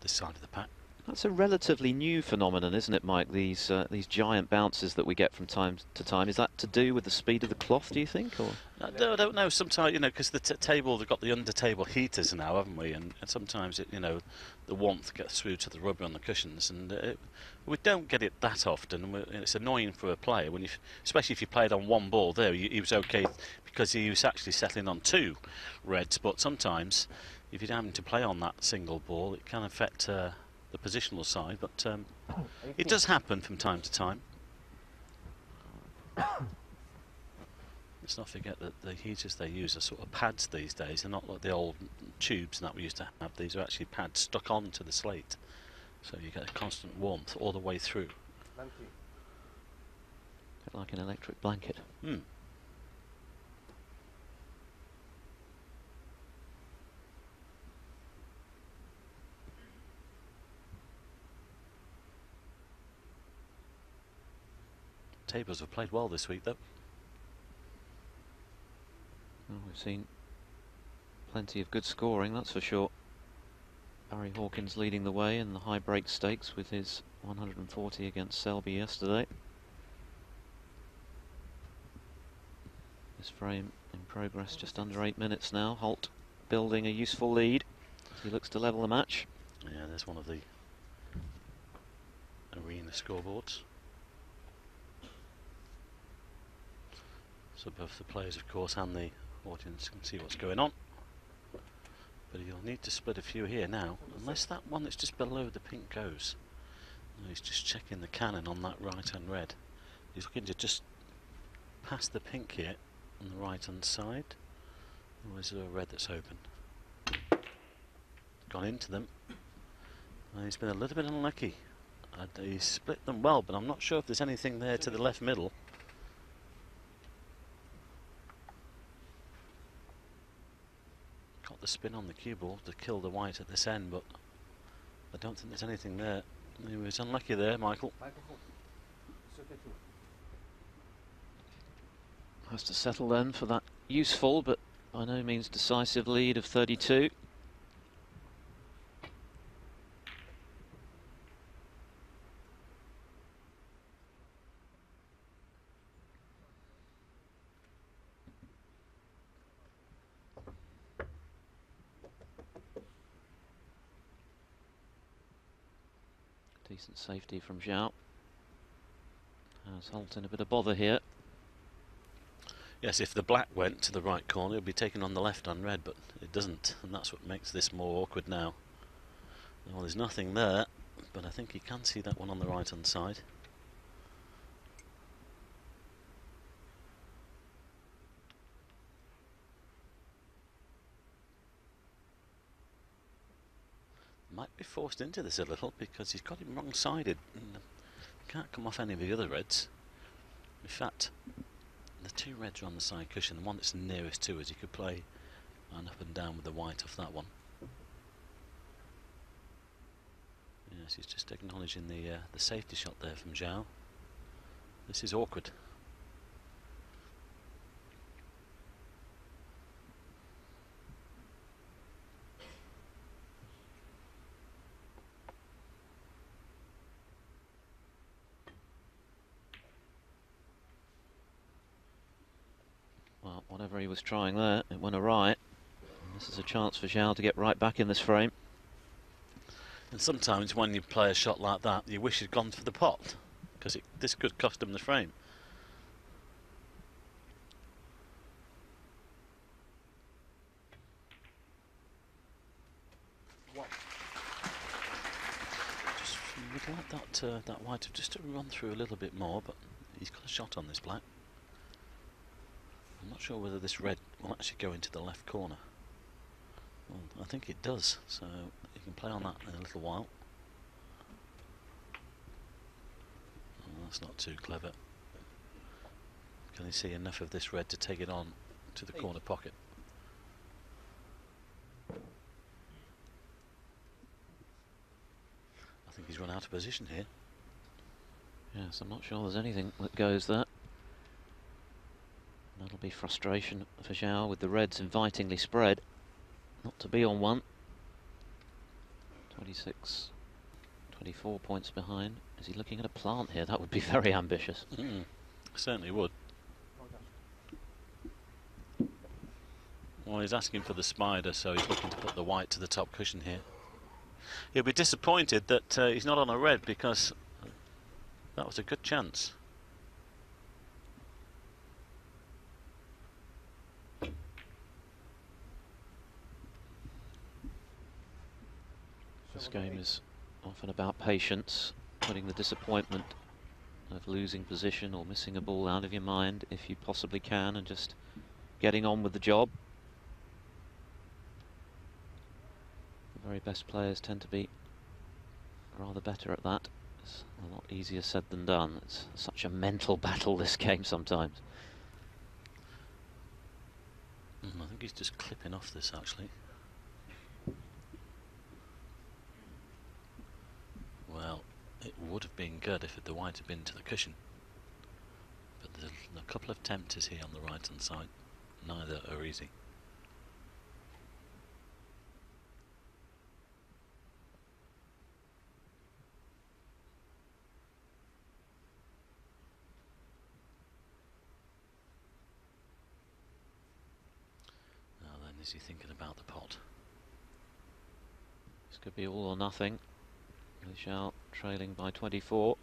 this side of the pack. That's a relatively new phenomenon, isn't it, Mike? These uh, these giant bounces that we get from time to time. Is that to do with the speed of the cloth, do you think? Or I don't, I don't know. Sometimes, you know, because the t table, they've got the under-table heaters now, haven't we? And, and sometimes, it, you know, the warmth gets through to the rubber on the cushions. And it, we don't get it that often. We're, it's annoying for a player, when you, especially if you played on one ball there. He, he was OK because he was actually settling on two reds. But sometimes, if you're having to play on that single ball, it can affect... Uh, the positional side, but um, it does happen from time to time. Let's not forget that the heaters they use are sort of pads these days. They're not like the old tubes that we used to have. These are actually pads stuck onto the slate, so you get a constant warmth all the way through. A bit like an electric blanket. Hmm. Tables have played well this week, though. Well, we've seen plenty of good scoring, that's for sure. Barry Hawkins leading the way in the high break stakes with his one hundred and forty against Selby yesterday. This frame in progress just under eight minutes now. Holt building a useful lead as he looks to level the match. Yeah, there's one of the arena scoreboards. So both the players, of course, and the audience can see what's going on. But you'll need to split a few here now, unless that one that's just below the pink goes. No, he's just checking the cannon on that right-hand red. He's looking to just pass the pink here on the right-hand side. Or is there a red that's open? Gone into them. And he's been a little bit unlucky. And he's split them well, but I'm not sure if there's anything there to the left middle. The spin on the cue ball to kill the white at this end, but I don't think there's anything there. He was unlucky there, Michael. Has to settle then for that useful but by no means decisive lead of thirty-two. Decent safety from Zhao. Has Holt in a bit of bother here. Yes, if the black went to the right corner, it would be taken on the left unread, but it doesn't, and that's what makes this more awkward now. Well, there's nothing there, but I think you can see that one on the right-hand side. Might be forced into this a little because he's got him wrong-sided. Can't come off any of the other reds. In fact, the two reds are on the side cushion. The one that's nearest to us, you could play and up and down with the white off that one. Yes, he's just acknowledging the uh, the safety shot there from Zhao. This is awkward. Well, whatever he was trying there, it went awry. This is a chance for Zhao to get right back in this frame. And sometimes when you play a shot like that, you wish you'd gone for the pot, because it, this could cost them the frame. Wow. Just, we'd like that, uh, that white just to run through a little bit more, but he's got a shot on this black. I'm not sure whether this red will actually go into the left corner. Well, I think it does, so you can play on that in a little while. Oh, that's not too clever. Can he see enough of this red to take it on to the corner pocket? I think he's run out of position here. Yes, I'm not sure there's anything that goes there. That'll be frustration for Zhao with the reds invitingly spread. Not to be on one. twenty-six, twenty-four points behind. Is he looking at a plant here? That would be very ambitious. Mm, certainly would. Well, he's asking for the spider, so he's looking to put the white to the top cushion here. He'll be disappointed that uh, he's not on a red, because that was a good chance. This game is often about patience, putting the disappointment of losing position or missing a ball out of your mind if you possibly can, and just getting on with the job. The very best players tend to be rather better at that. It's a lot easier said than done. It's such a mental battle, this game, sometimes. Mm, I think he's just clipping off this, actually. Well, it would have been good if the white had been to the cushion. But there's a, a couple of tempters here on the right-hand side. Neither are easy. Now then, is he thinking about the pot? This could be all or nothing. Zhao trailing by twenty-four.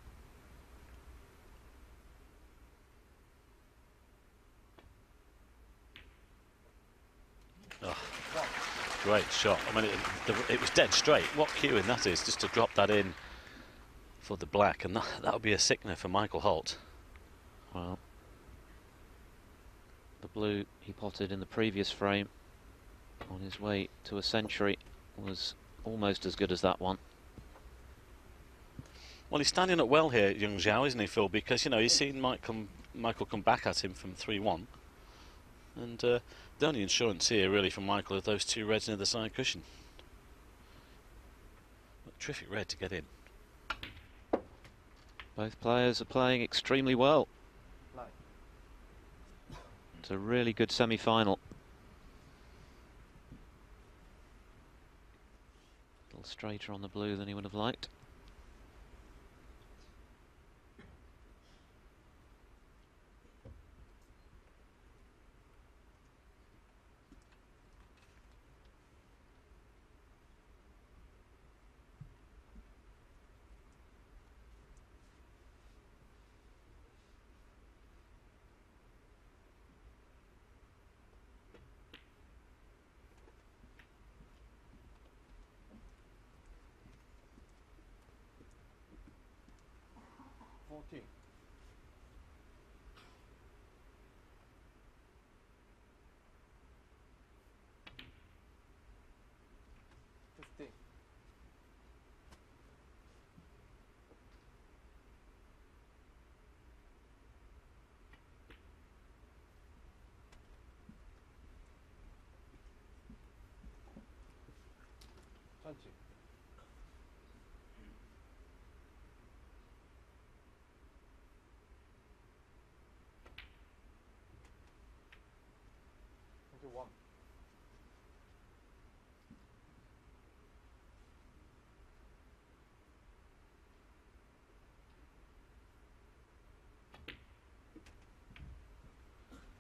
Oh, great shot. I mean, it, it was dead straight. What cueing that is, just to drop that in for the black, and that, that'll be a sickener for Michael Holt. Well, the blue he potted in the previous frame on his way to a century was almost as good as that one. Well, he's standing up well here, young Zhao, isn't he, Phil? Because, you know, he's seen Mike come, Michael come back at him from three one. And uh, the only insurance here, really, from Michael are those two reds near the side cushion. But terrific red to get in. Both players are playing extremely well. It's a really good semi-final. A little straighter on the blue than he would have liked. fourteen. fifteen. twenty. One.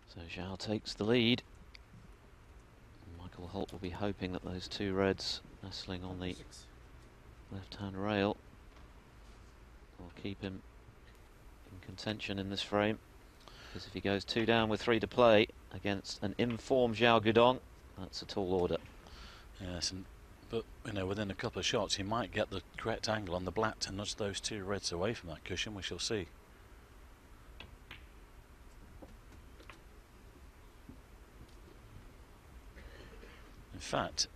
So Zhao takes the lead. Michael Holt will be hoping that those two reds nestling on the left-hand rail will keep him in contention in this frame. Because if he goes two down with three to play against an in-form Xiao Guodong, that's a tall order. Yes, and, but you know, within a couple of shots, he might get the correct angle on the black to nudge those two reds away from that cushion. We shall see. In fact,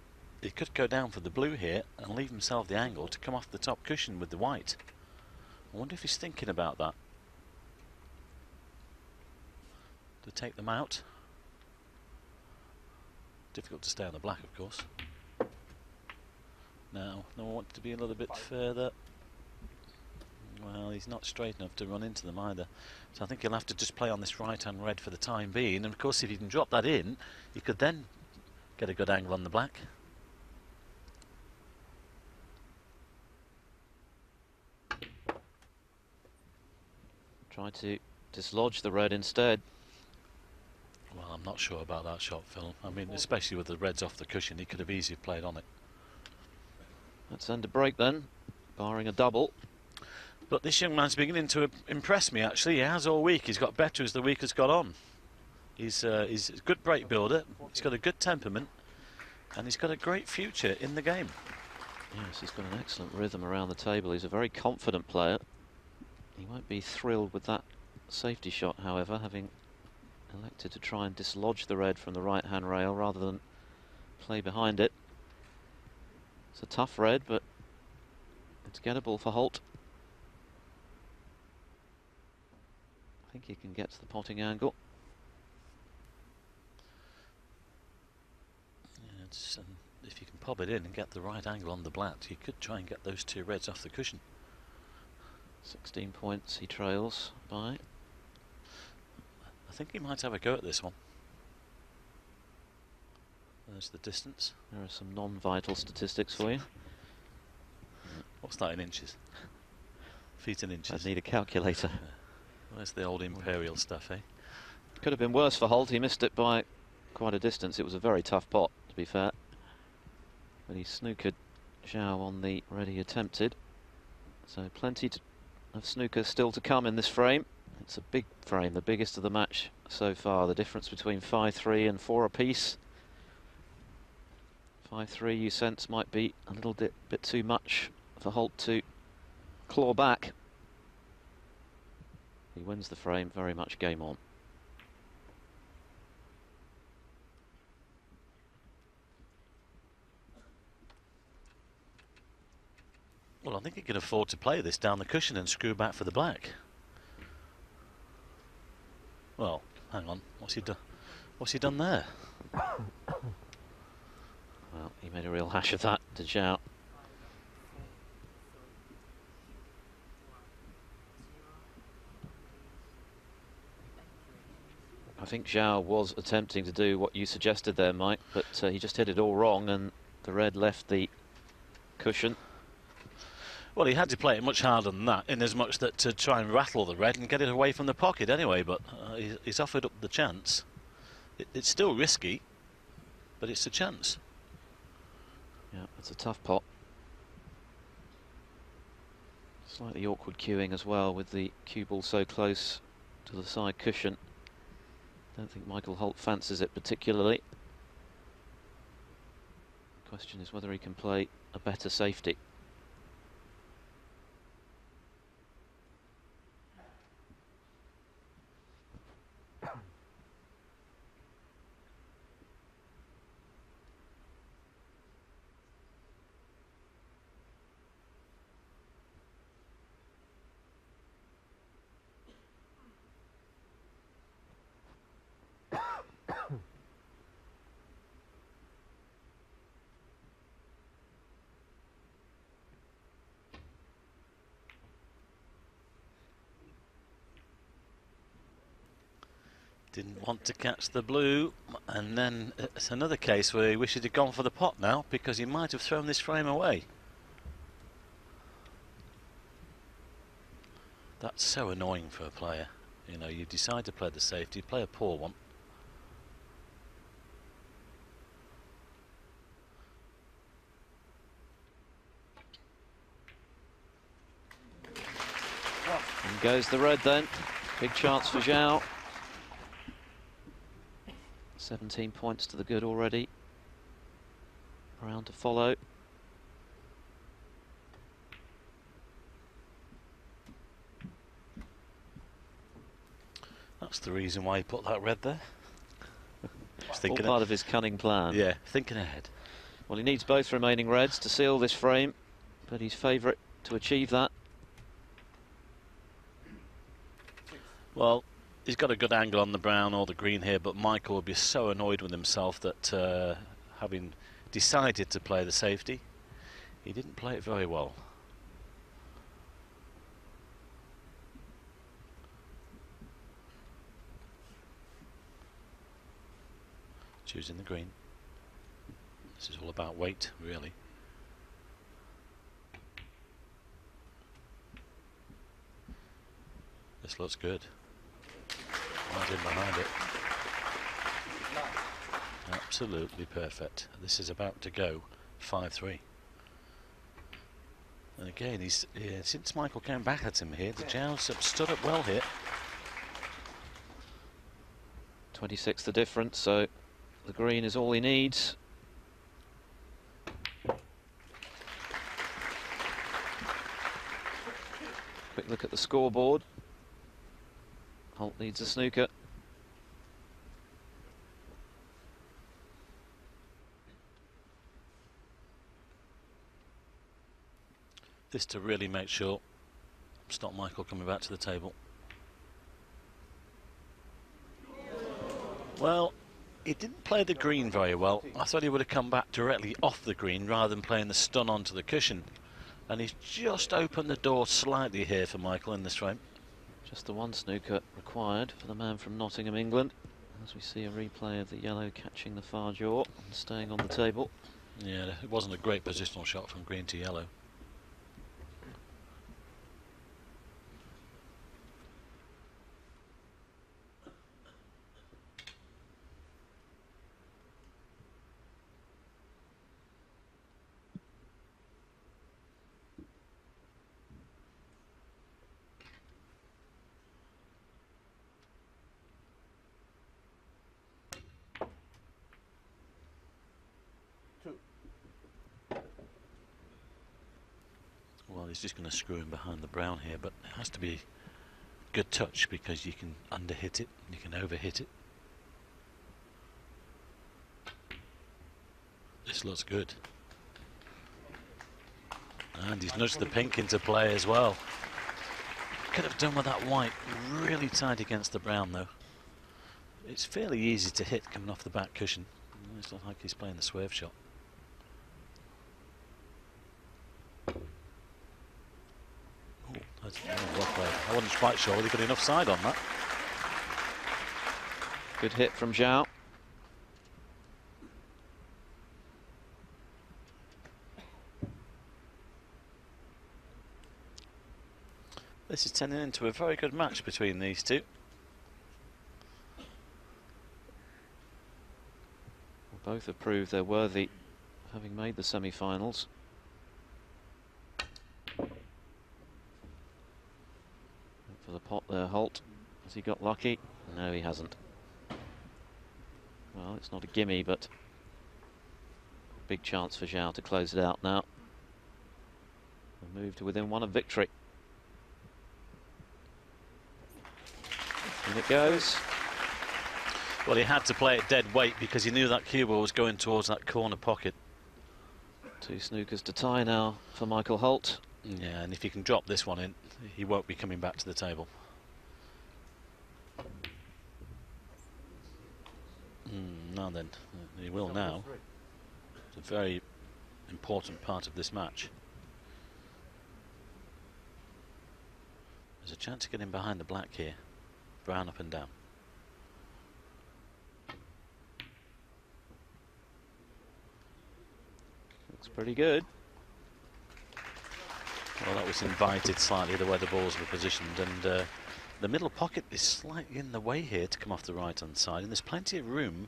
he could go down for the blue here and leave himself the angle to come off the top cushion with the white. I wonder if he's thinking about that. To take them out. Difficult to stay on the black, of course. Now, no one wanted to be a little bit further. Well, he's not straight enough to run into them either. So I think he'll have to just play on this right-hand red for the time being. And of course, if you can drop that in, you could then get a good angle on the black. Try to dislodge the red instead. Well, I'm not sure about that shot, Phil. I mean, especially with the reds off the cushion, he could have easily played on it. Let's end a break then, barring a double. But this young man's beginning to impress me, actually. He has all week. He's got better as the week has gone on. He's, uh, he's a good break builder. He's got a good temperament. And he's got a great future in the game. Yes, he's got an excellent rhythm around the table. He's a very confident player. He won't be thrilled with that safety shot, however, having elected to try and dislodge the red from the right-hand rail rather than play behind it. It's a tough red, but it's gettable for Holt. I think he can get to the potting angle. Yeah, it's, um, if you can pop it in and get the right angle on the black, you could try and get those two reds off the cushion. sixteen points he trails by. I think he might have a go at this one. There's the distance. There are some non-vital statistics for you. What's that in inches? Feet in inches. I'd need a calculator. Where's the old imperial stuff, eh? Could have been worse for Holt. He missed it by quite a distance. It was a very tough pot, to be fair. But he snookered Zhao on the red he attempted. So plenty of snooker still to come in this frame. It's a big frame, the biggest of the match so far. The difference between five three and four apiece. five three, you sense, might be a little bit, bit too much for Holt to claw back. He wins the frame, very much game on. Well, I think he could afford to play this down the cushion and screw back for the black. Well, hang on. What's he done? What's he done there? Well, he made a real hash of that to Zhao. I think Zhao was attempting to do what you suggested there, Mike, but uh, he just hit it all wrong, and the red left the cushion. Well, he had to play it much harder than that, in as much that to try and rattle the red and get it away from the pocket anyway, but uh, he's, he's offered up the chance. It, it's still risky, but it's a chance. Yeah, it's a tough pot. Slightly awkward cueing as well, with the cue ball so close to the side cushion. I don't think Michael Holt fancies it particularly. The question is whether he can play a better safety. Didn't want to catch the blue, and then it's another case where he wishes he'd gone for the pot now, because he might have thrown this frame away. That's so annoying for a player. You know, you decide to play the safety, play a poor one. And goes the red then. Big chance for Zhao. seventeen points to the good already. Round to follow. That's the reason why he put that red there. He's thinking all part of his cunning plan. Yeah, thinking ahead. Well, he needs both remaining reds to seal this frame, but he's favourite to achieve that. Well, he's got a good angle on the brown or the green here, but Michael would be so annoyed with himself that uh, having decided to play the safety, he didn't play it very well. Choosing the green. This is all about weight, really. This looks good. Mine's in behind it. Absolutely perfect. This is about to go five three. And again, he's, yeah, since Michael came back at him here, the Zhao's have stood up well here. twenty-six the difference, so the green is all he needs. Quick look at the scoreboard. Holt needs a snooker. This to really make sure stop Michael coming back to the table. Well, he didn't play the green very well. I thought he would have come back directly off the green rather than playing the stun onto the cushion. And he's just opened the door slightly here for Michael in this frame. Just the one snooker required for the man from Nottingham, England. As we see a replay of the yellow catching the far jaw and staying on the table. Yeah, it wasn't a great positional shot from green to yellow. He's just going to screw him behind the brown here, but it has to be good touch because you can underhit it, you can overhit it. This looks good. And he's nudged the pink into play as well. Could have done with that white, really tight against the brown though. It's fairly easy to hit coming off the back cushion. It's not like he's playing the swerve shot. I wasn't quite sure whether he got enough side on that. Good hit from Zhao. This is turning into a very good match between these two. Well, both have proved they're worthy of having made the semi-finals. The pot there, Holt. Has he got lucky? No, he hasn't. Well, it's not a gimme, but big chance for Zhao to close it out now. We'll move to within one of victory. In it goes. Well, he had to play it dead weight because he knew that cue ball was going towards that corner pocket. Two snookers to tie now for Michael Holt. Yeah, and if he can drop this one in, he won't be coming back to the table. Mm, now then, he will now. It's a very important part of this match. There's a chance to get him behind the black here. Brown up and down. Looks pretty good. Well, that was invited slightly, the way the balls were positioned, and uh, the middle pocket is slightly in the way here to come off the right-hand side, and there's plenty of room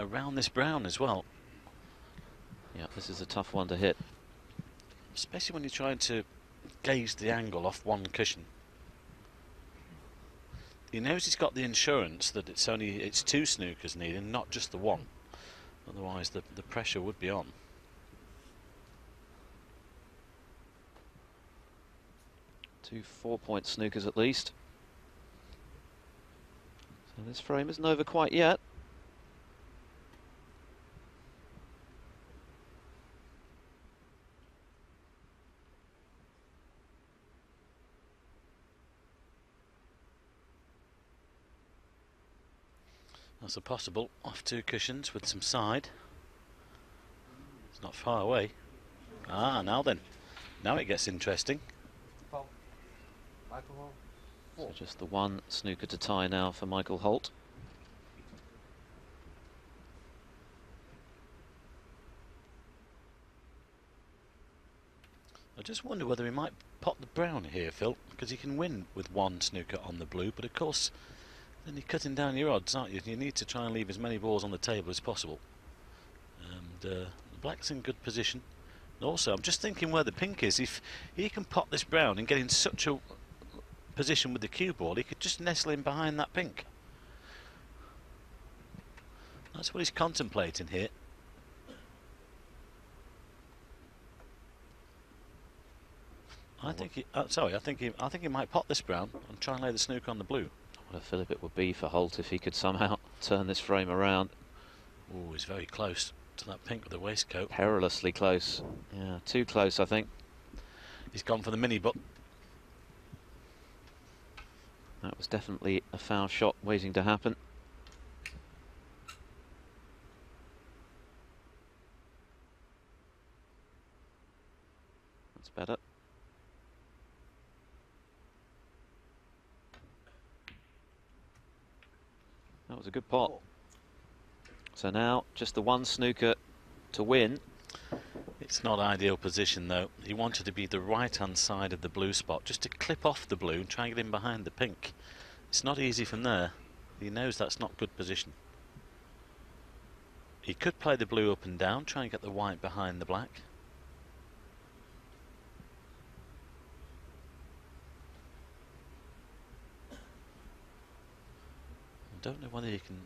around this brown as well. Yeah, this is a tough one to hit. Especially when you're trying to gauge the angle off one cushion. He knows he's got the insurance that it's only it's two snookers needed, not just the one. Otherwise, the, the pressure would be on. Two four-point snookers at least. So this frame isn't over quite yet. That's a possible off two cushions with some side. It's not far away. Ah, now then. Now it gets interesting. So just the one snooker to tie now for Michael Holt. I just wonder whether he might pot the brown here, Phil, because he can win with one snooker on the blue, but of course then you're cutting down your odds, aren't you? You need to try and leave as many balls on the table as possible. And uh, the black's in good position. And also, I'm just thinking where the pink is. If he can pot this brown and get in such a position with the cue ball, he could just nestle in behind that pink. That's what he's contemplating here. I think he, uh, sorry, I think he, I think he might pot this brown and try and lay the snooker on the blue. What a fillip it would be for Holt if he could somehow turn this frame around. Oh, he's very close to that pink with the waistcoat. Perilously close. Yeah, too close, I think. He's gone for the mini butt. That was definitely a foul shot waiting to happen. That's better. That was a good pot. So now just the one snooker to win. It's not ideal position though. He wanted to be the right hand side of the blue spot, just to clip off the blue and try and get in behind the pink. It's not easy from there. He knows that's not good position. He could play the blue up and down, try and get the white behind the black. I don't know whether he can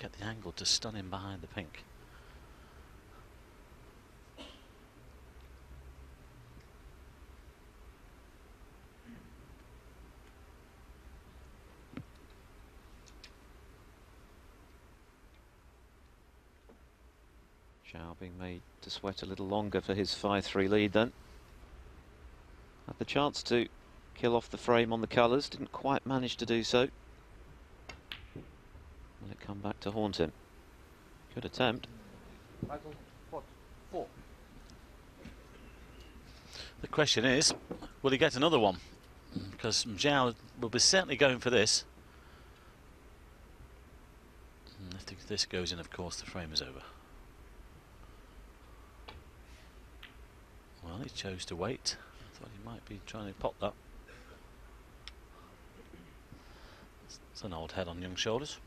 get the angle to stun him behind the pink. Zhao being made to sweat a little longer for his five three lead then. Had the chance to kill off the frame on the colours, didn't quite manage to do so. Will it come back to haunt him? Good attempt. Michael, what? Four. The question is, will he get another one? Because Zhao will be certainly going for this. And if this goes in, of course, the frame is over. Well, he chose to wait. I thought he might be trying to pot that. It's an old head on young shoulders.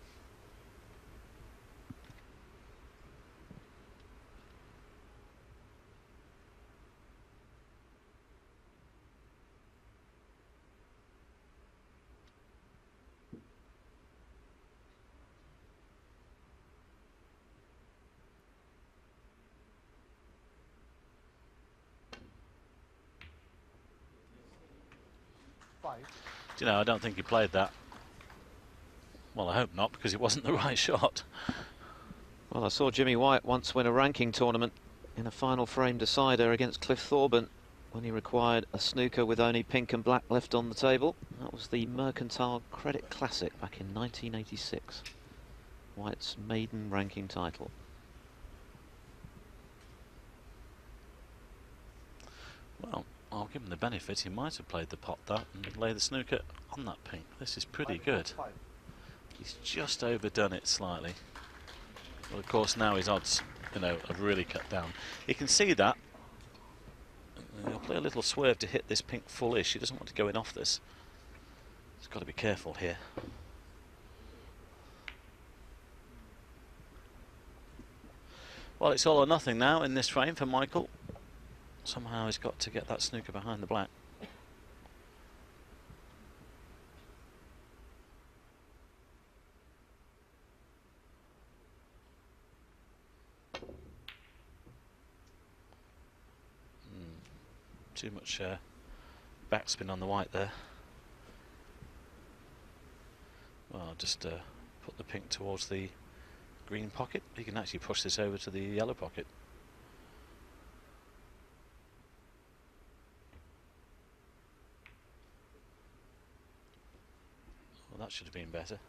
You know, I don't think he played that. Well, I hope not, because it wasn't the right shot. Well, I saw Jimmy White once win a ranking tournament in a final frame decider against Cliff Thorburn when he required a snooker with only pink and black left on the table. That was the Mercantile Credit Classic back in nineteen eighty-six. White's maiden ranking title. Well, I'll give him the benefit. He might have played the pot that and lay the snooker on that pink. This is pretty good. He's just overdone it slightly. Well, of course, now his odds you know, have really cut down. You can see that. He'll play a little swerve to hit this pink foolish. He doesn't want to go in off this. He's got to be careful here. Well, it's all or nothing now in this frame for Michael. Somehow he's got to get that snooker behind the black. Too much uh, backspin on the white there. Well, I'll just uh, put the pink towards the green pocket. You can actually push this over to the yellow pocket. Well, that should have been better.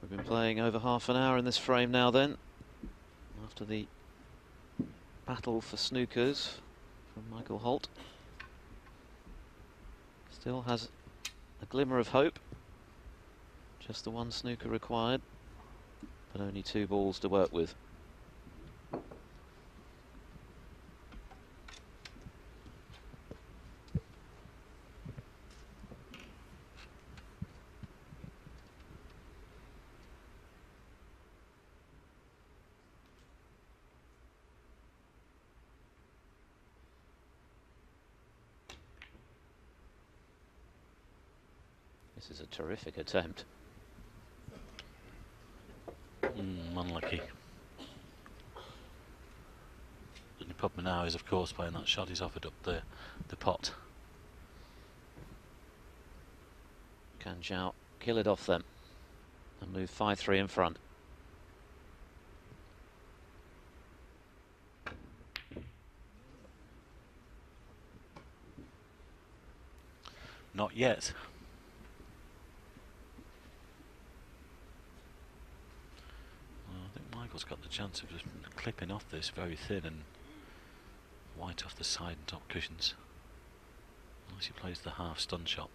We've been playing over half an hour in this frame now then. After the battle for snookers from Michael Holt. Still has a glimmer of hope. Just the one snooker required, but only two balls to work with. This is a terrific attempt. Mm, unlucky. The only problem now is, of course, playing that shot, he's offered up the, the pot. Can Zhao kill it off them and move five three in front? Not yet. Got the chance of just clipping off this very thin and white off the side and top cushions. Unless he plays the half stun shot.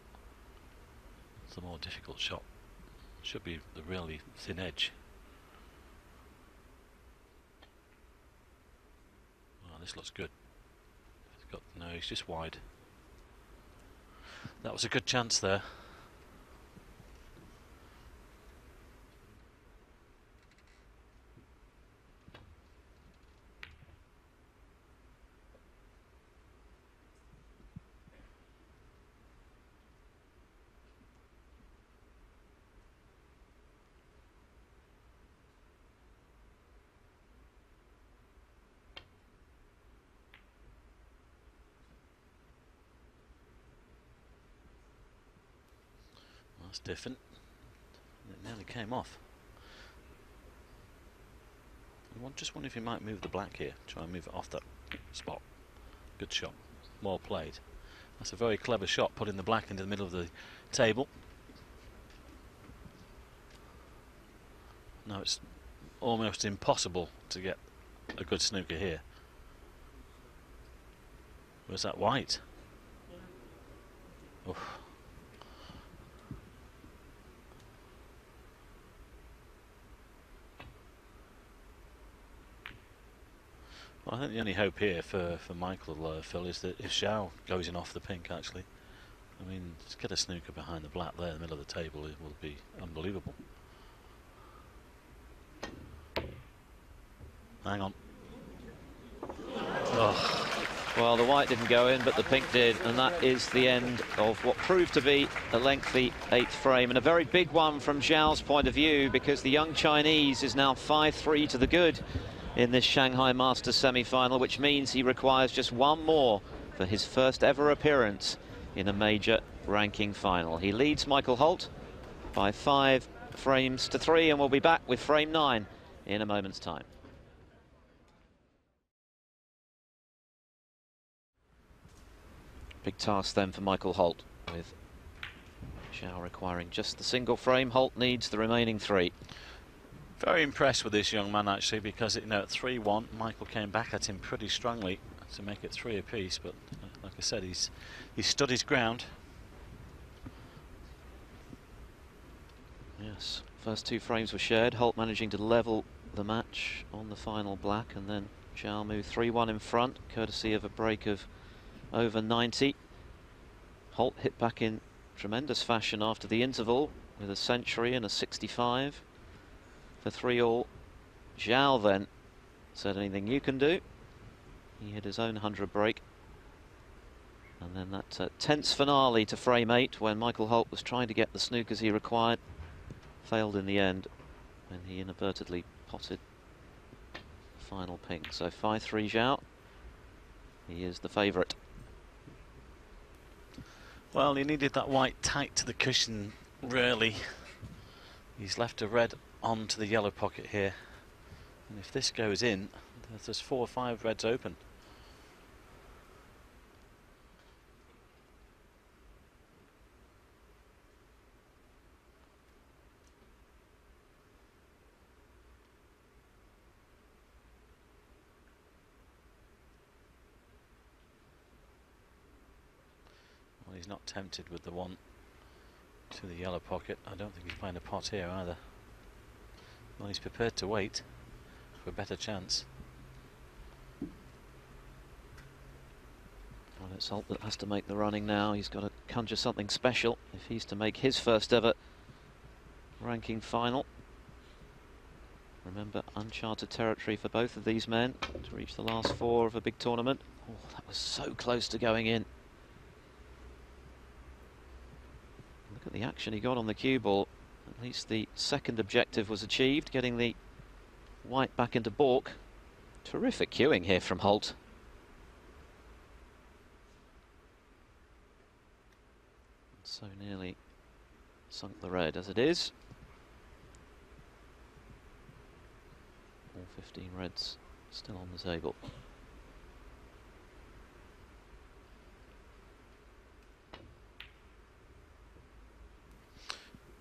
It's the more difficult shot. Should be the really thin edge. Oh, this looks good. He's got, no, he's just wide. That was a good chance there. That's different. It nearly came off. I just wonder if you might move the black here. Try and move it off that spot. Good shot. Well played. That's a very clever shot, putting the black into the middle of the table. Now it's almost impossible to get a good snooker here. Where's that white? Oof. I think the only hope here for, for Michael, uh, Phil, is that if Zhao goes in off the pink, actually, I mean, to get a snooker behind the black there in the middle of the table, it will be unbelievable. Hang on. Oh. Well, the white didn't go in, but the pink did, and that is the end of what proved to be a lengthy eighth frame, and a very big one from Zhao's point of view, because the young Chinese is now five three to the good in this Shanghai Masters semi-final, which means he requires just one more for his first ever appearance in a major ranking final. He leads Michael Holt by five frames to three, and we'll be back with frame nine in a moment's time. Big task then for Michael Holt, with Zhao requiring just the single frame. Holt needs the remaining three. Very impressed with this young man, actually, because, you know, at three one, Michael came back at him pretty strongly to make it three apiece, but uh, like I said, he's he stood his ground. Yes, First two frames were shared, Holt managing to level the match on the final black, and then Zhao moved three one in front, courtesy of a break of over ninety. Holt hit back in tremendous fashion after the interval with a century and a sixty-five for three all. Zhao then said, anything you can do. He hit his own one hundred break. And then that uh, tense finale to frame eight, when Michael Holt was trying to get the snookers he required, failed in the end when he inadvertently potted the final ping. So five three Zhao. He is the favourite. Well, he needed that white tight to the cushion, really. He's left a red onto the yellow pocket here. And if this goes in, there's four or five reds open. Well, he's not tempted with the one to the yellow pocket. I don't think he's playing a pot here either. Well, he's prepared to wait for a better chance. Well, it's Holt that has to make the running now. He's got to conjure something special if he's to make his first ever ranking final. Remember, uncharted territory for both of these men to reach the last four of a big tournament. Oh, that was so close to going in. Look at the action he got on the cue ball. At least the second objective was achieved, getting the white back into balk. Terrific queuing here from Holt. So nearly sunk the red as it is. All fifteen reds still on the table.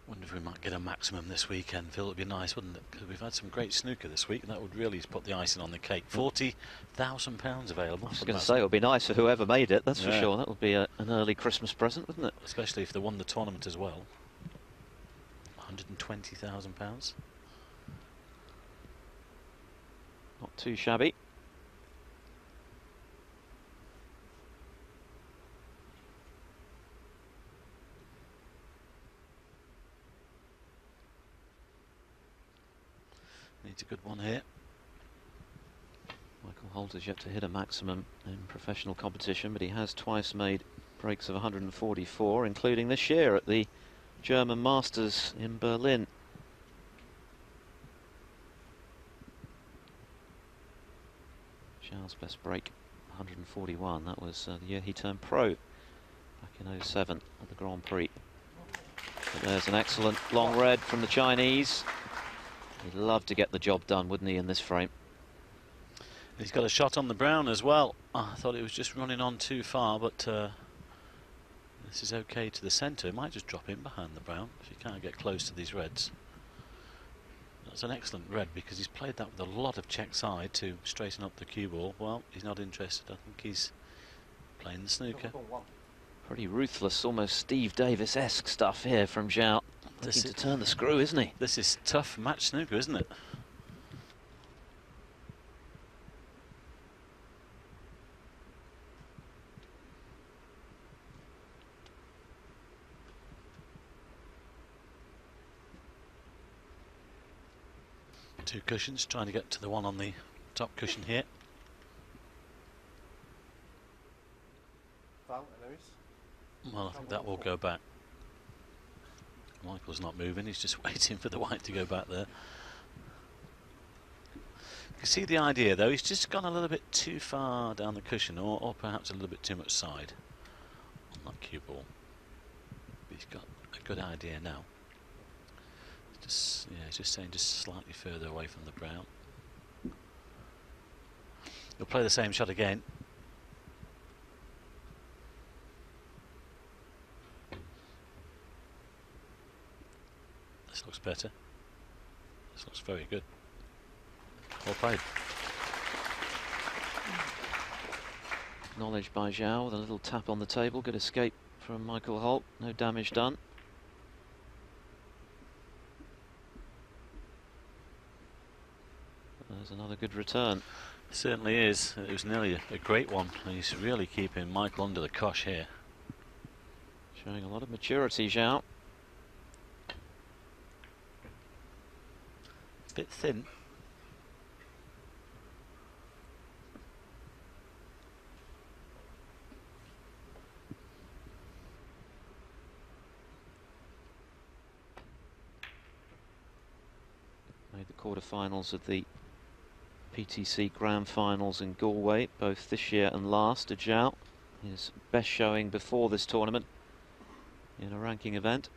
Wonder if we might get a maximum this weekend, Phil. It'd be nice, wouldn't it? Because we've had some great snooker this week, and that would really put the icing on the cake. Forty thousand pounds available. I was going to say, it would be nice for whoever made it. That's yeah. for sure. That would be a, an early Christmas present, wouldn't it? Especially if they won the tournament as well. One hundred and twenty thousand pounds. Not too shabby. Needs a good one here. Michael Holt has yet to hit a maximum in professional competition, but he has twice made breaks of one hundred forty-four, including this year at the German Masters in Berlin. Zhao's best break, one hundred forty-one. That was uh, the year he turned pro, back in oh seven at the Grand Prix. But there's an excellent long red from the Chinese. He'd love to get the job done, wouldn't he, in this frame? He's got a shot on the brown as well. Oh, I thought it was just running on too far, but uh, this is okay to the centre. He might just drop in behind the brown if he can't get close to these reds. That's an excellent red because he's played that with a lot of check side to straighten up the cue ball. Well, he's not interested. I think he's playing the snooker. Pretty ruthless, almost Steve Davis-esque stuff here from Zhao. This is to turn the screw, isn't he? This is tough match snooker, isn't it? Two cushions, trying to get to the one on the top cushion here. Well, I think that will go back. Michael's not moving, he's just waiting for the white to go back there. You can see the idea though, he's just gone a little bit too far down the cushion, or, or perhaps a little bit too much side on that cue ball. But he's got a good idea now. Just, yeah, he's just saying just slightly further away from the brown. He'll play the same shot again. This looks better. This looks very good. Well played. Acknowledged by Zhao with a little tap on the table. Good escape from Michael Holt. No damage done. There's another good return. It certainly is. It was nearly a great one. He's really keeping Michael under the cosh here. Showing a lot of maturity, Zhao. Bit thin. Made the quarterfinals of the P T C Grand Finals in Galway, both this year and last. Zhao, his best showing before this tournament in a ranking event.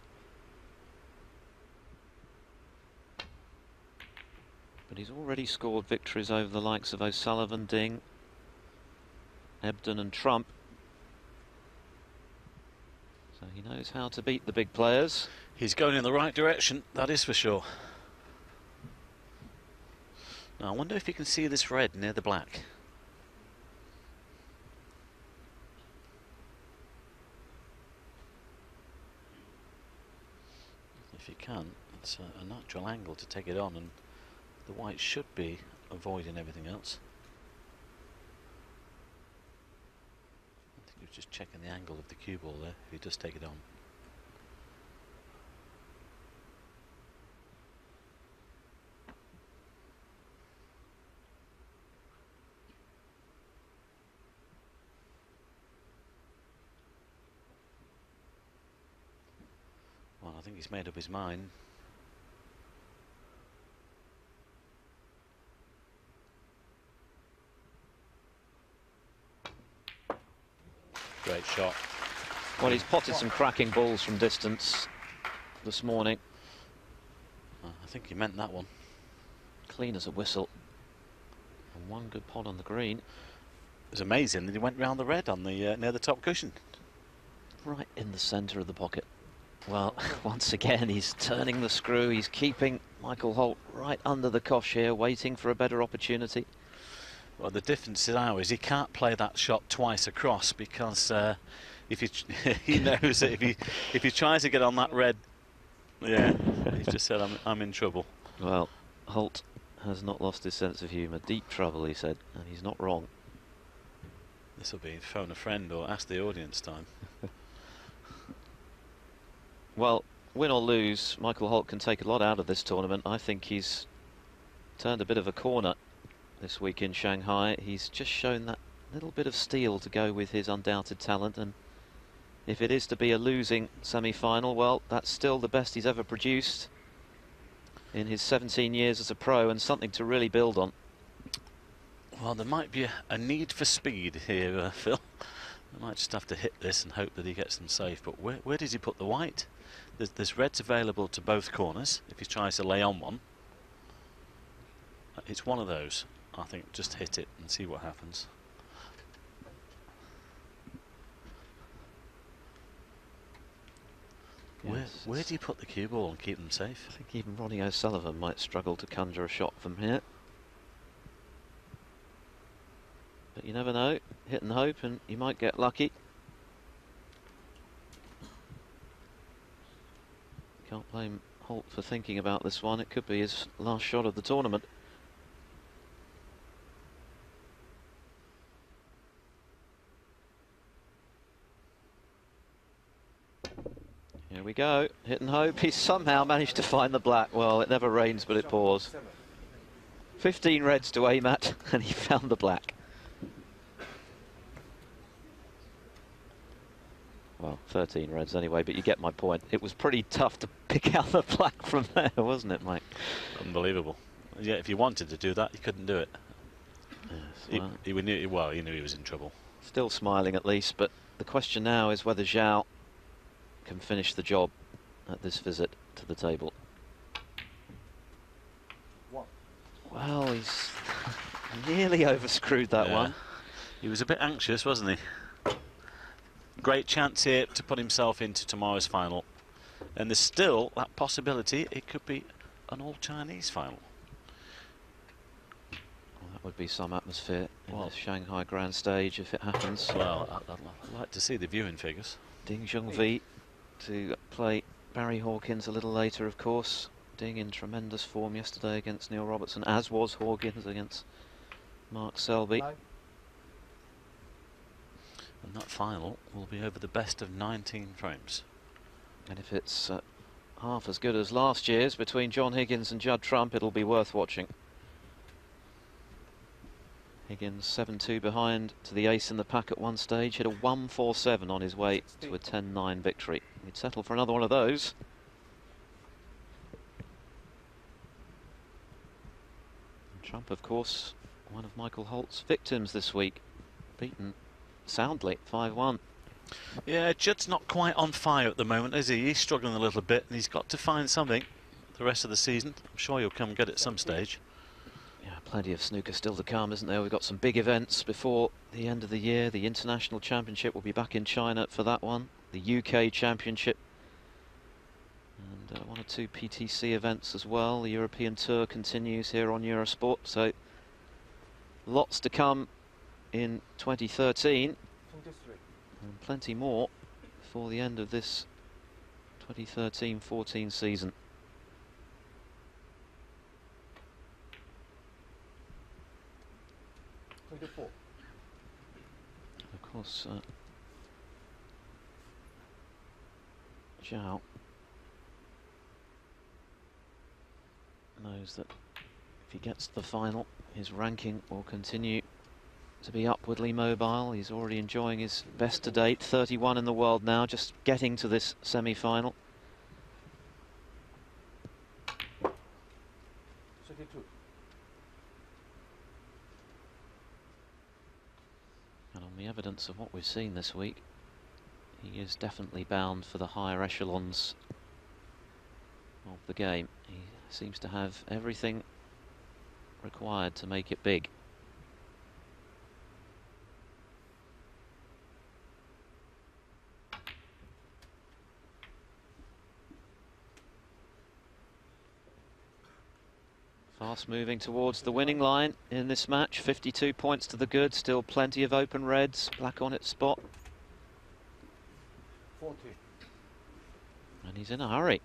But he's already scored victories over the likes of O'Sullivan, Ding, Ebden and Trump. So he knows how to beat the big players. He's going in the right direction, that is for sure. Now I wonder if you can see this red near the black. If you can, it's a, a natural angle to take it on, and the white should be avoiding everything else. I think we're just checking the angle of the cue ball there, if he does take it on. I think he's made up his mind. Great shot. Well, he's potted some cracking balls from distance this morning. Well, I think he meant that one. Clean as a whistle. And one good pot on the green. It was amazing that he went round the red on the uh, near the top cushion. Right in the centre of the pocket. Well, once again, he's turning the screw. He's keeping Michael Holt right under the cosh here, waiting for a better opportunity. Well, the difference now is he can't play that shot twice across, because uh, if he, he knows that if he if he tries to get on that red, yeah, he's just said, I'm, I'm in trouble. Well, Holt has not lost his sense of humour. Deep trouble, he said, and he's not wrong. This will be phone a friend or ask the audience time. Well, win or lose, Michael Holt can take a lot out of this tournament. I think he's turned a bit of a corner this week in Shanghai. He's just shown that little bit of steel to go with his undoubted talent, and if it is to be a losing semi-final, well, that's still the best he's ever produced in his seventeen years as a pro, and something to really build on. Well, there might be a, a need for speed here, uh, Phil. I might just have to hit this and hope that he gets them safe, but where, where does he put the white? There's, there's reds available to both corners if he tries to lay on one. It's one of those. I think just hit it and see what happens. Yes. Where, where do you put the cue ball and keep them safe? I think even Ronnie O'Sullivan might struggle to conjure a shot from here. But you never know, hit and hope, and you might get lucky. Can't blame Holt for thinking about this one. It could be his last shot of the tournament. Here we go, hit and hope. He somehow managed to find the black. Well, it never rains, but it pours. fifteen reds to aim at, and he found the black. Well, thirteen reds anyway, but you get my point. It was pretty tough to pick out the black from there, wasn't it, Mike? Unbelievable. Yeah, if you wanted to do that, you couldn't do it. Yes, he, well. He knew, well, he knew he was in trouble. Still smiling at least, but the question now is whether Zhao can finish the job at this visit to the table. One. Well, he's nearly overscrewed that yeah. one. He was a bit anxious, wasn't he? Great chance here to put himself into tomorrow's final, and there's still that possibility it could be an all-Chinese final. Well, that would be some atmosphere in well, the Shanghai Grand Stage if it happens. Well, I'd, I'd like to see the viewing figures. Ding Junhui to play Barry Hawkins a little later, of course. Ding in tremendous form yesterday against Neil Robertson, as was Hawkins against Mark Selby. Hello. And that final will be over the best of nineteen frames. And if it's uh, half as good as last year's between John Higgins and Judd Trump, it'll be worth watching. Higgins seven two behind to the ace in the pack at one stage, hit a one four seven on his way to a ten nine victory. He'd settle for another one of those. And Trump, of course, one of Michael Holt's victims this week, beaten soundly five one. Yeah, Judd's not quite on fire at the moment, is he? He's struggling a little bit, and he's got to find something the rest of the season. I'm sure he'll come good at some stage. Yeah, plenty of snooker still to come, isn't there? We've got some big events before the end of the year. The International Championship will be back in China for that one. The U K Championship. And uh, one or two P T C events as well. The European Tour continues here on Eurosport. So lots to come in twenty thirteen. And plenty more before the end of this twenty thirteen fourteen season. Of course, uh, Zhao knows that if he gets to the final, his ranking will continue to be upwardly mobile. He's already enjoying his best to date, thirty-one in the world now, just getting to this semi-final. And on the evidence of what we've seen this week, he is definitely bound for the higher echelons of the game. He seems to have everything required to make it big. Fast moving towards the winning line in this match, fifty-two points to the good, still plenty of open reds, black on its spot. forty. And he's in a hurry.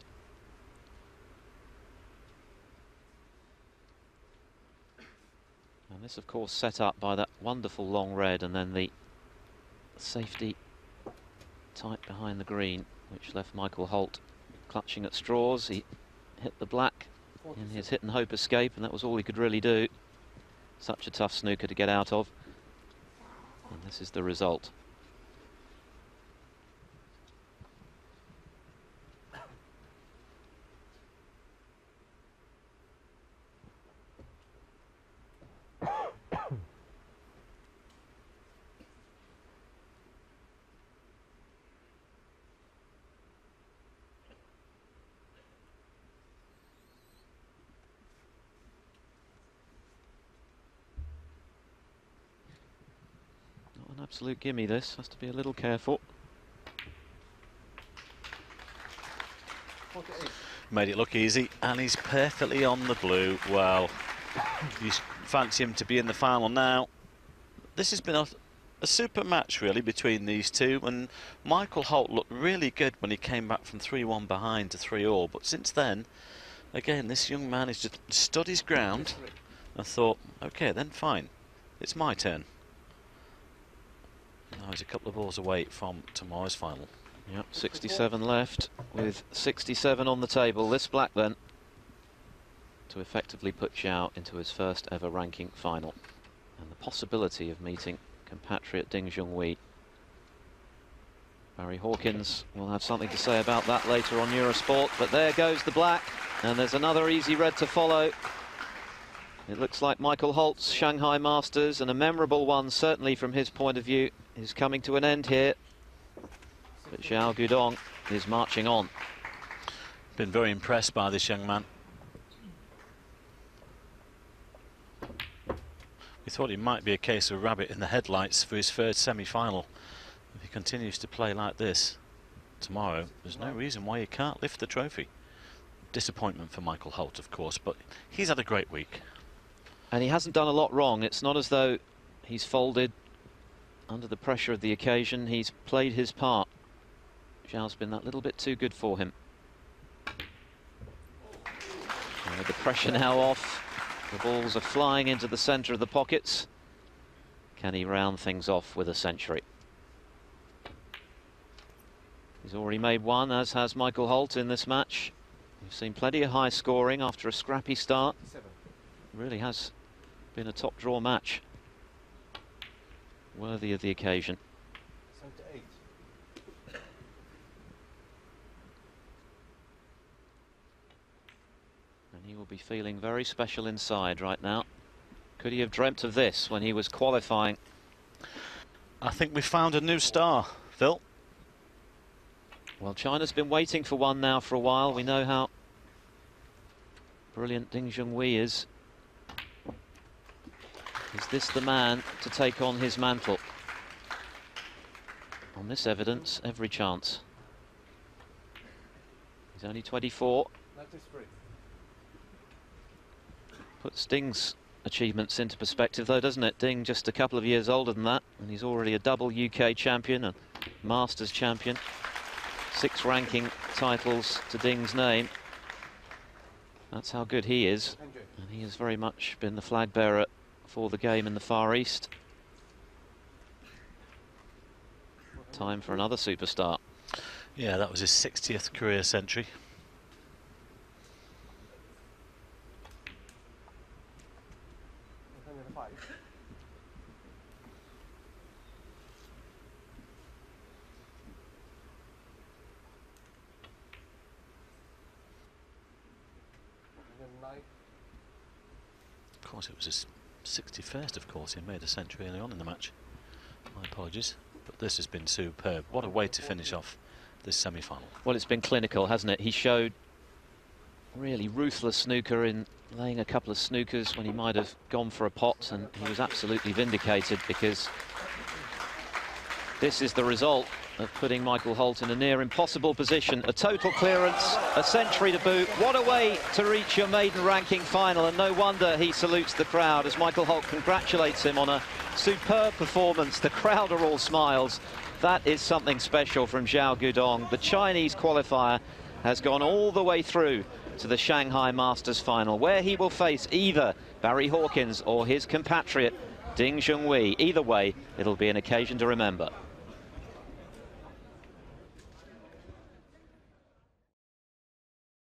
And this, of course, set up by that wonderful long red and then the safety tight behind the green, which left Michael Holt clutching at straws. He hit the black in his hit and hope escape, and that was all he could really do. Such a tough snooker to get out of. And this is the result. Absolute gimme this, has to be a little careful. Made it look easy, and he's perfectly on the blue. Well, you fancy him to be in the final now. This has been a, a super match, really, between these two, and Michael Holt looked really good when he came back from three one behind to three all, but since then, again, this young man has just stood his ground and thought, OK, then fine, it's my turn. Now he's a couple of balls away from tomorrow's final. Yep, sixty-seven left with sixty-seven on the table. This black then to effectively put Zhao into his first ever ranking final. And the possibility of meeting compatriot Ding Junhui. Barry Hawkins will have something to say about that later on Eurosport, but there goes the black, and there's another easy red to follow. It looks like Michael Holt's Shanghai Masters, and a memorable one certainly from his point of view, is coming to an end here. But Xiao Guodong is marching on. Been very impressed by this young man. We thought it might be a case of rabbit in the headlights for his third semi-final. If he continues to play like this tomorrow, there's no reason why he can't lift the trophy. Disappointment for Michael Holt, of course, but he's had a great week. And he hasn't done a lot wrong. It's not as though he's folded under the pressure of the occasion. He's played his part. Zhao's been that little bit too good for him. Uh, the pressure now off. The balls are flying into the centre of the pockets. Can he round things off with a century? He's already made one, as has Michael Holt in this match. We've seen plenty of high scoring after a scrappy start. It really has been a top draw match. Worthy of the occasion. And he will be feeling very special inside right now. Could he have dreamt of this when he was qualifying? I think we found a new star, Phil. Well, China's been waiting for one now for a while. We know how brilliant Ding Junhui is. Is this the man to take on his mantle? On this evidence, every chance. He's only twenty-four. Puts Ding's achievements into perspective, though, doesn't it? Ding just a couple of years older than that, and he's already a double U K champion and Masters champion. Six ranking titles to Ding's name. That's how good he is. And he has very much been the flag bearer for the game in the Far East. Time for another superstar. Yeah, that was his sixtieth career century. Of course, it was his sixty-first, of course. He made a century early on in the match. My apologies. But this has been superb. What a way to finish off this semi-final. Well, it's been clinical, hasn't it? He showed really ruthless snooker in laying a couple of snookers when he might have gone for a pot, and he was absolutely vindicated, because this is the result of putting Michael Holt in a near impossible position. A total clearance, a century to boot. What a way to reach your maiden ranking final, and no wonder he salutes the crowd as Michael Holt congratulates him on a superb performance. The crowd are all smiles. That is something special from Xiao Guodong. The Chinese qualifier has gone all the way through to the Shanghai Masters final, where he will face either Barry Hawkins or his compatriot Ding Junhui. Either way, it'll be an occasion to remember.